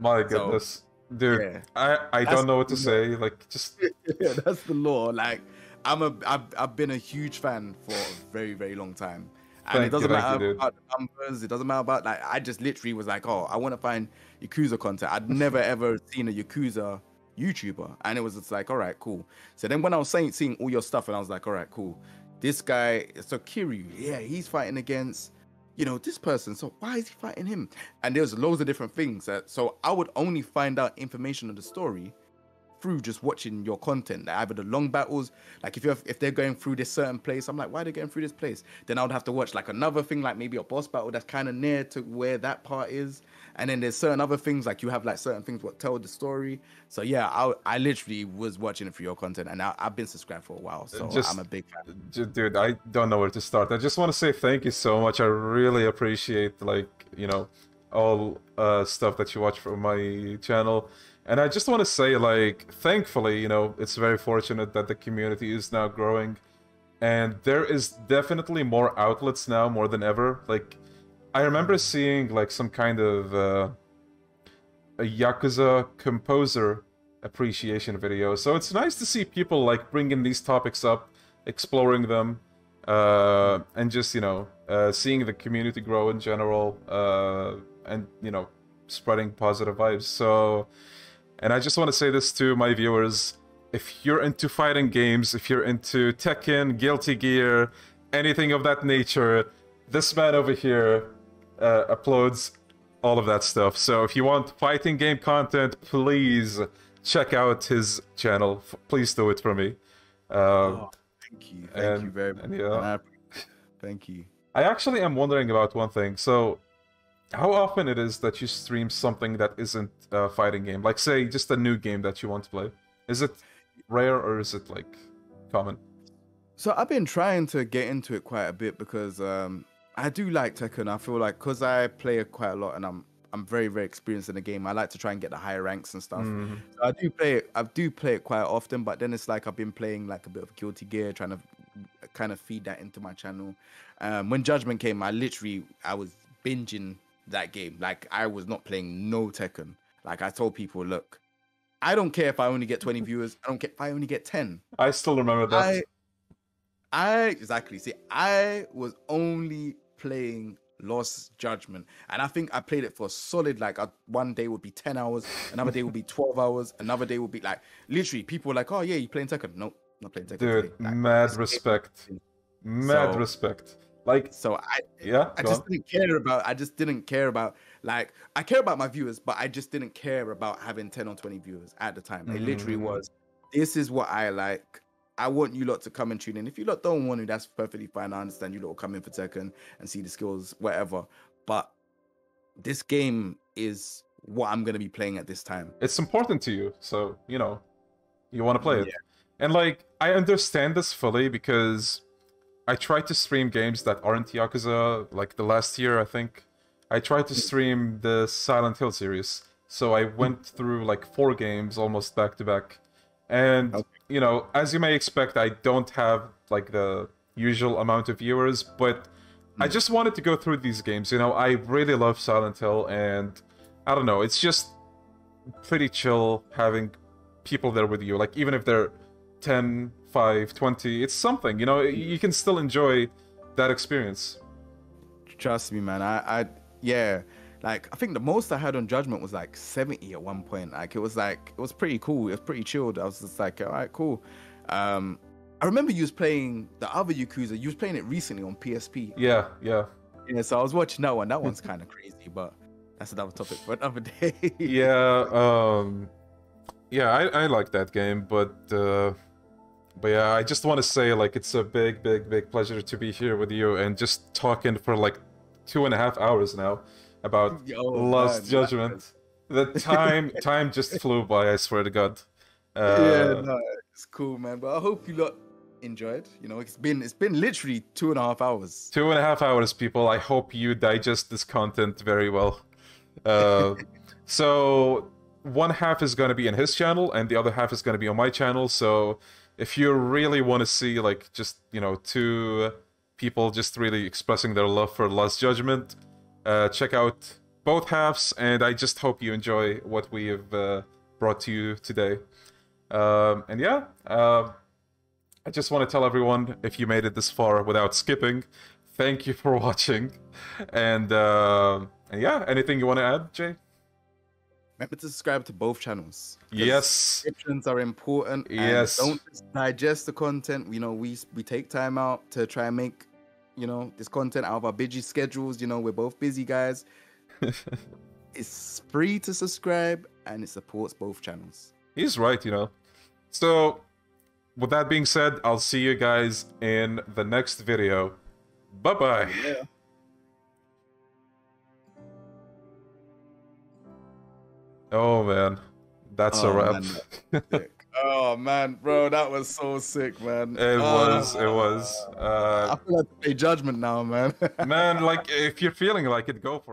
My goodness. Dude, yeah. I don't know what to say. Like, just... yeah, that's the law. Like, I've been a huge fan for a very, very long time. And it doesn't matter about the numbers, it doesn't matter about, like, I just literally was like, oh, I want to find Yakuza content. I'd never ever seen a Yakuza YouTuber, and it was just like, all right, cool. So then when I was seeing all your stuff, and I was like, all right, cool, this guy, so Kiryu, yeah, he's fighting against, you know, this person, so why is he fighting him? And there's loads of different things. So I would only find out information of the story through just watching your content, like either the long battles, like if they're going through this certain place, I'm like, why are they going through this place? Then I would have to watch like another thing, like maybe a boss battle that's kind of near to where that part is, and then there's certain other things, like you have like certain things what tell the story. So yeah, I literally was watching it for your content, and I've been subscribed for a while, so I'm a big fan. Dude, I don't know where to start. I just want to say thank you so much. I really appreciate, like, you know, all stuff that you watch from my channel. And I just want to say, like, thankfully, you know, it's very fortunate that the community is now growing. And there is definitely more outlets now, more than ever. Like, I remember seeing, like, some kind of a Yakuza composer appreciation video. So it's nice to see people like bringing these topics up, exploring them, and just, you know, seeing the community grow in general, and, you know, spreading positive vibes. So, and I just want to say this to my viewers: if you're into fighting games, if you're into Tekken, Guilty Gear, anything of that nature, this man over here uploads all of that stuff. So if you want fighting game content, please check out his channel. Please do it for me. Thank you very much. Yeah. Thank you. I actually am wondering about one thing. So, how often it is that you stream something that isn't a fighting game? Like, say, just a new game that you want to play. Is it rare or is it, like, common? So I've been trying to get into it quite a bit because I do like Tekken. I feel like because I play it quite a lot and I'm very, very experienced in the game, I like to try and get the higher ranks and stuff. Mm-hmm. So I do play it quite often, but then it's like I've been playing like a bit of Guilty Gear, trying to kind of feed that into my channel. When Judgment came, I was binging that game. Like, I was not playing no Tekken. Like, I told people, look, I don't care if I only get 20 viewers. I don't care if I only get 10. I still remember that. Exactly. See, I was only playing Lost Judgment, and I think I played it for a solid, like, one day would be 10 hours, another day would be 12 hours, another day would be, like, literally, people were like, oh, yeah, you playing Tekken? Nope, not playing Tekken. Dude, like, mad respect. Mad respect. Like, so I just didn't care about, like, I care about my viewers, but I just didn't care about having 10 or 20 viewers at the time. It literally was, this is what I like. I want you lot to come and tune in. If you lot don't want to, that's perfectly fine. I understand you lot will come in for Tekken and see the skills, whatever. But this game is what I'm going to be playing at this time. It's important to you. So, you know, you want to play it. And, like, I understand this fully because I tried to stream games that aren't Yakuza. Like, the last year, I think, I tried to stream the Silent Hill series. So I went through, like, 4 games almost back to back. And, you know, as you may expect, I don't have, like, the usual amount of viewers, but I just wanted to go through these games. You know, I really love Silent Hill, and I don't know, it's just pretty chill having people there with you. Like, even if they're 10, 5, 20, it's something, you know, you can still enjoy that experience. Trust me, man. Yeah. Like, I think the most I had on Judgment was like 70 at one point. Like, it was pretty cool. It was pretty chilled. I was just like, all right, cool. I remember you was playing the other Yakuza. You was playing it recently on PSP. Yeah, yeah. Yeah, so I was watching that one. That one's kind of crazy, but that's another topic for another day. I like that game, but yeah, I just want to say, like, it's a big, big, big pleasure to be here with you and just talking for like 2.5 hours now about Lost Judgment. The time just flew by, I swear to God. Yeah, no, it's cool, man. But I hope you lot enjoyed. You know, it's been literally 2.5 hours. 2.5 hours, people. I hope you digest this content very well. So one half is going to be in his channel, and the other half is going to be on my channel. So if you really want to see, like, just, you know, 2 people just really expressing their love for Lost Judgment, check out both halves, and I just hope you enjoy what we have brought to you today. And yeah, I just want to tell everyone, if you made it this far without skipping, thank you for watching. And yeah, anything you want to add, Jay? Remember to subscribe to both channels. Yes. Subscriptions are important. Yes. Don't digest the content. You know, we take time out to try and make, you know, this content out of our busy schedules. You know, we're both busy guys. It's free to subscribe, and it supports both channels. He's right, you know. So, with that being said, I'll see you guys in the next video. Bye-bye. Yeah. Oh, man. That's a wrap. Man. Oh man, bro, that was so sick, man. It was. I feel like I pay Judgment now, man. Man, like, if you're feeling like it, go for it.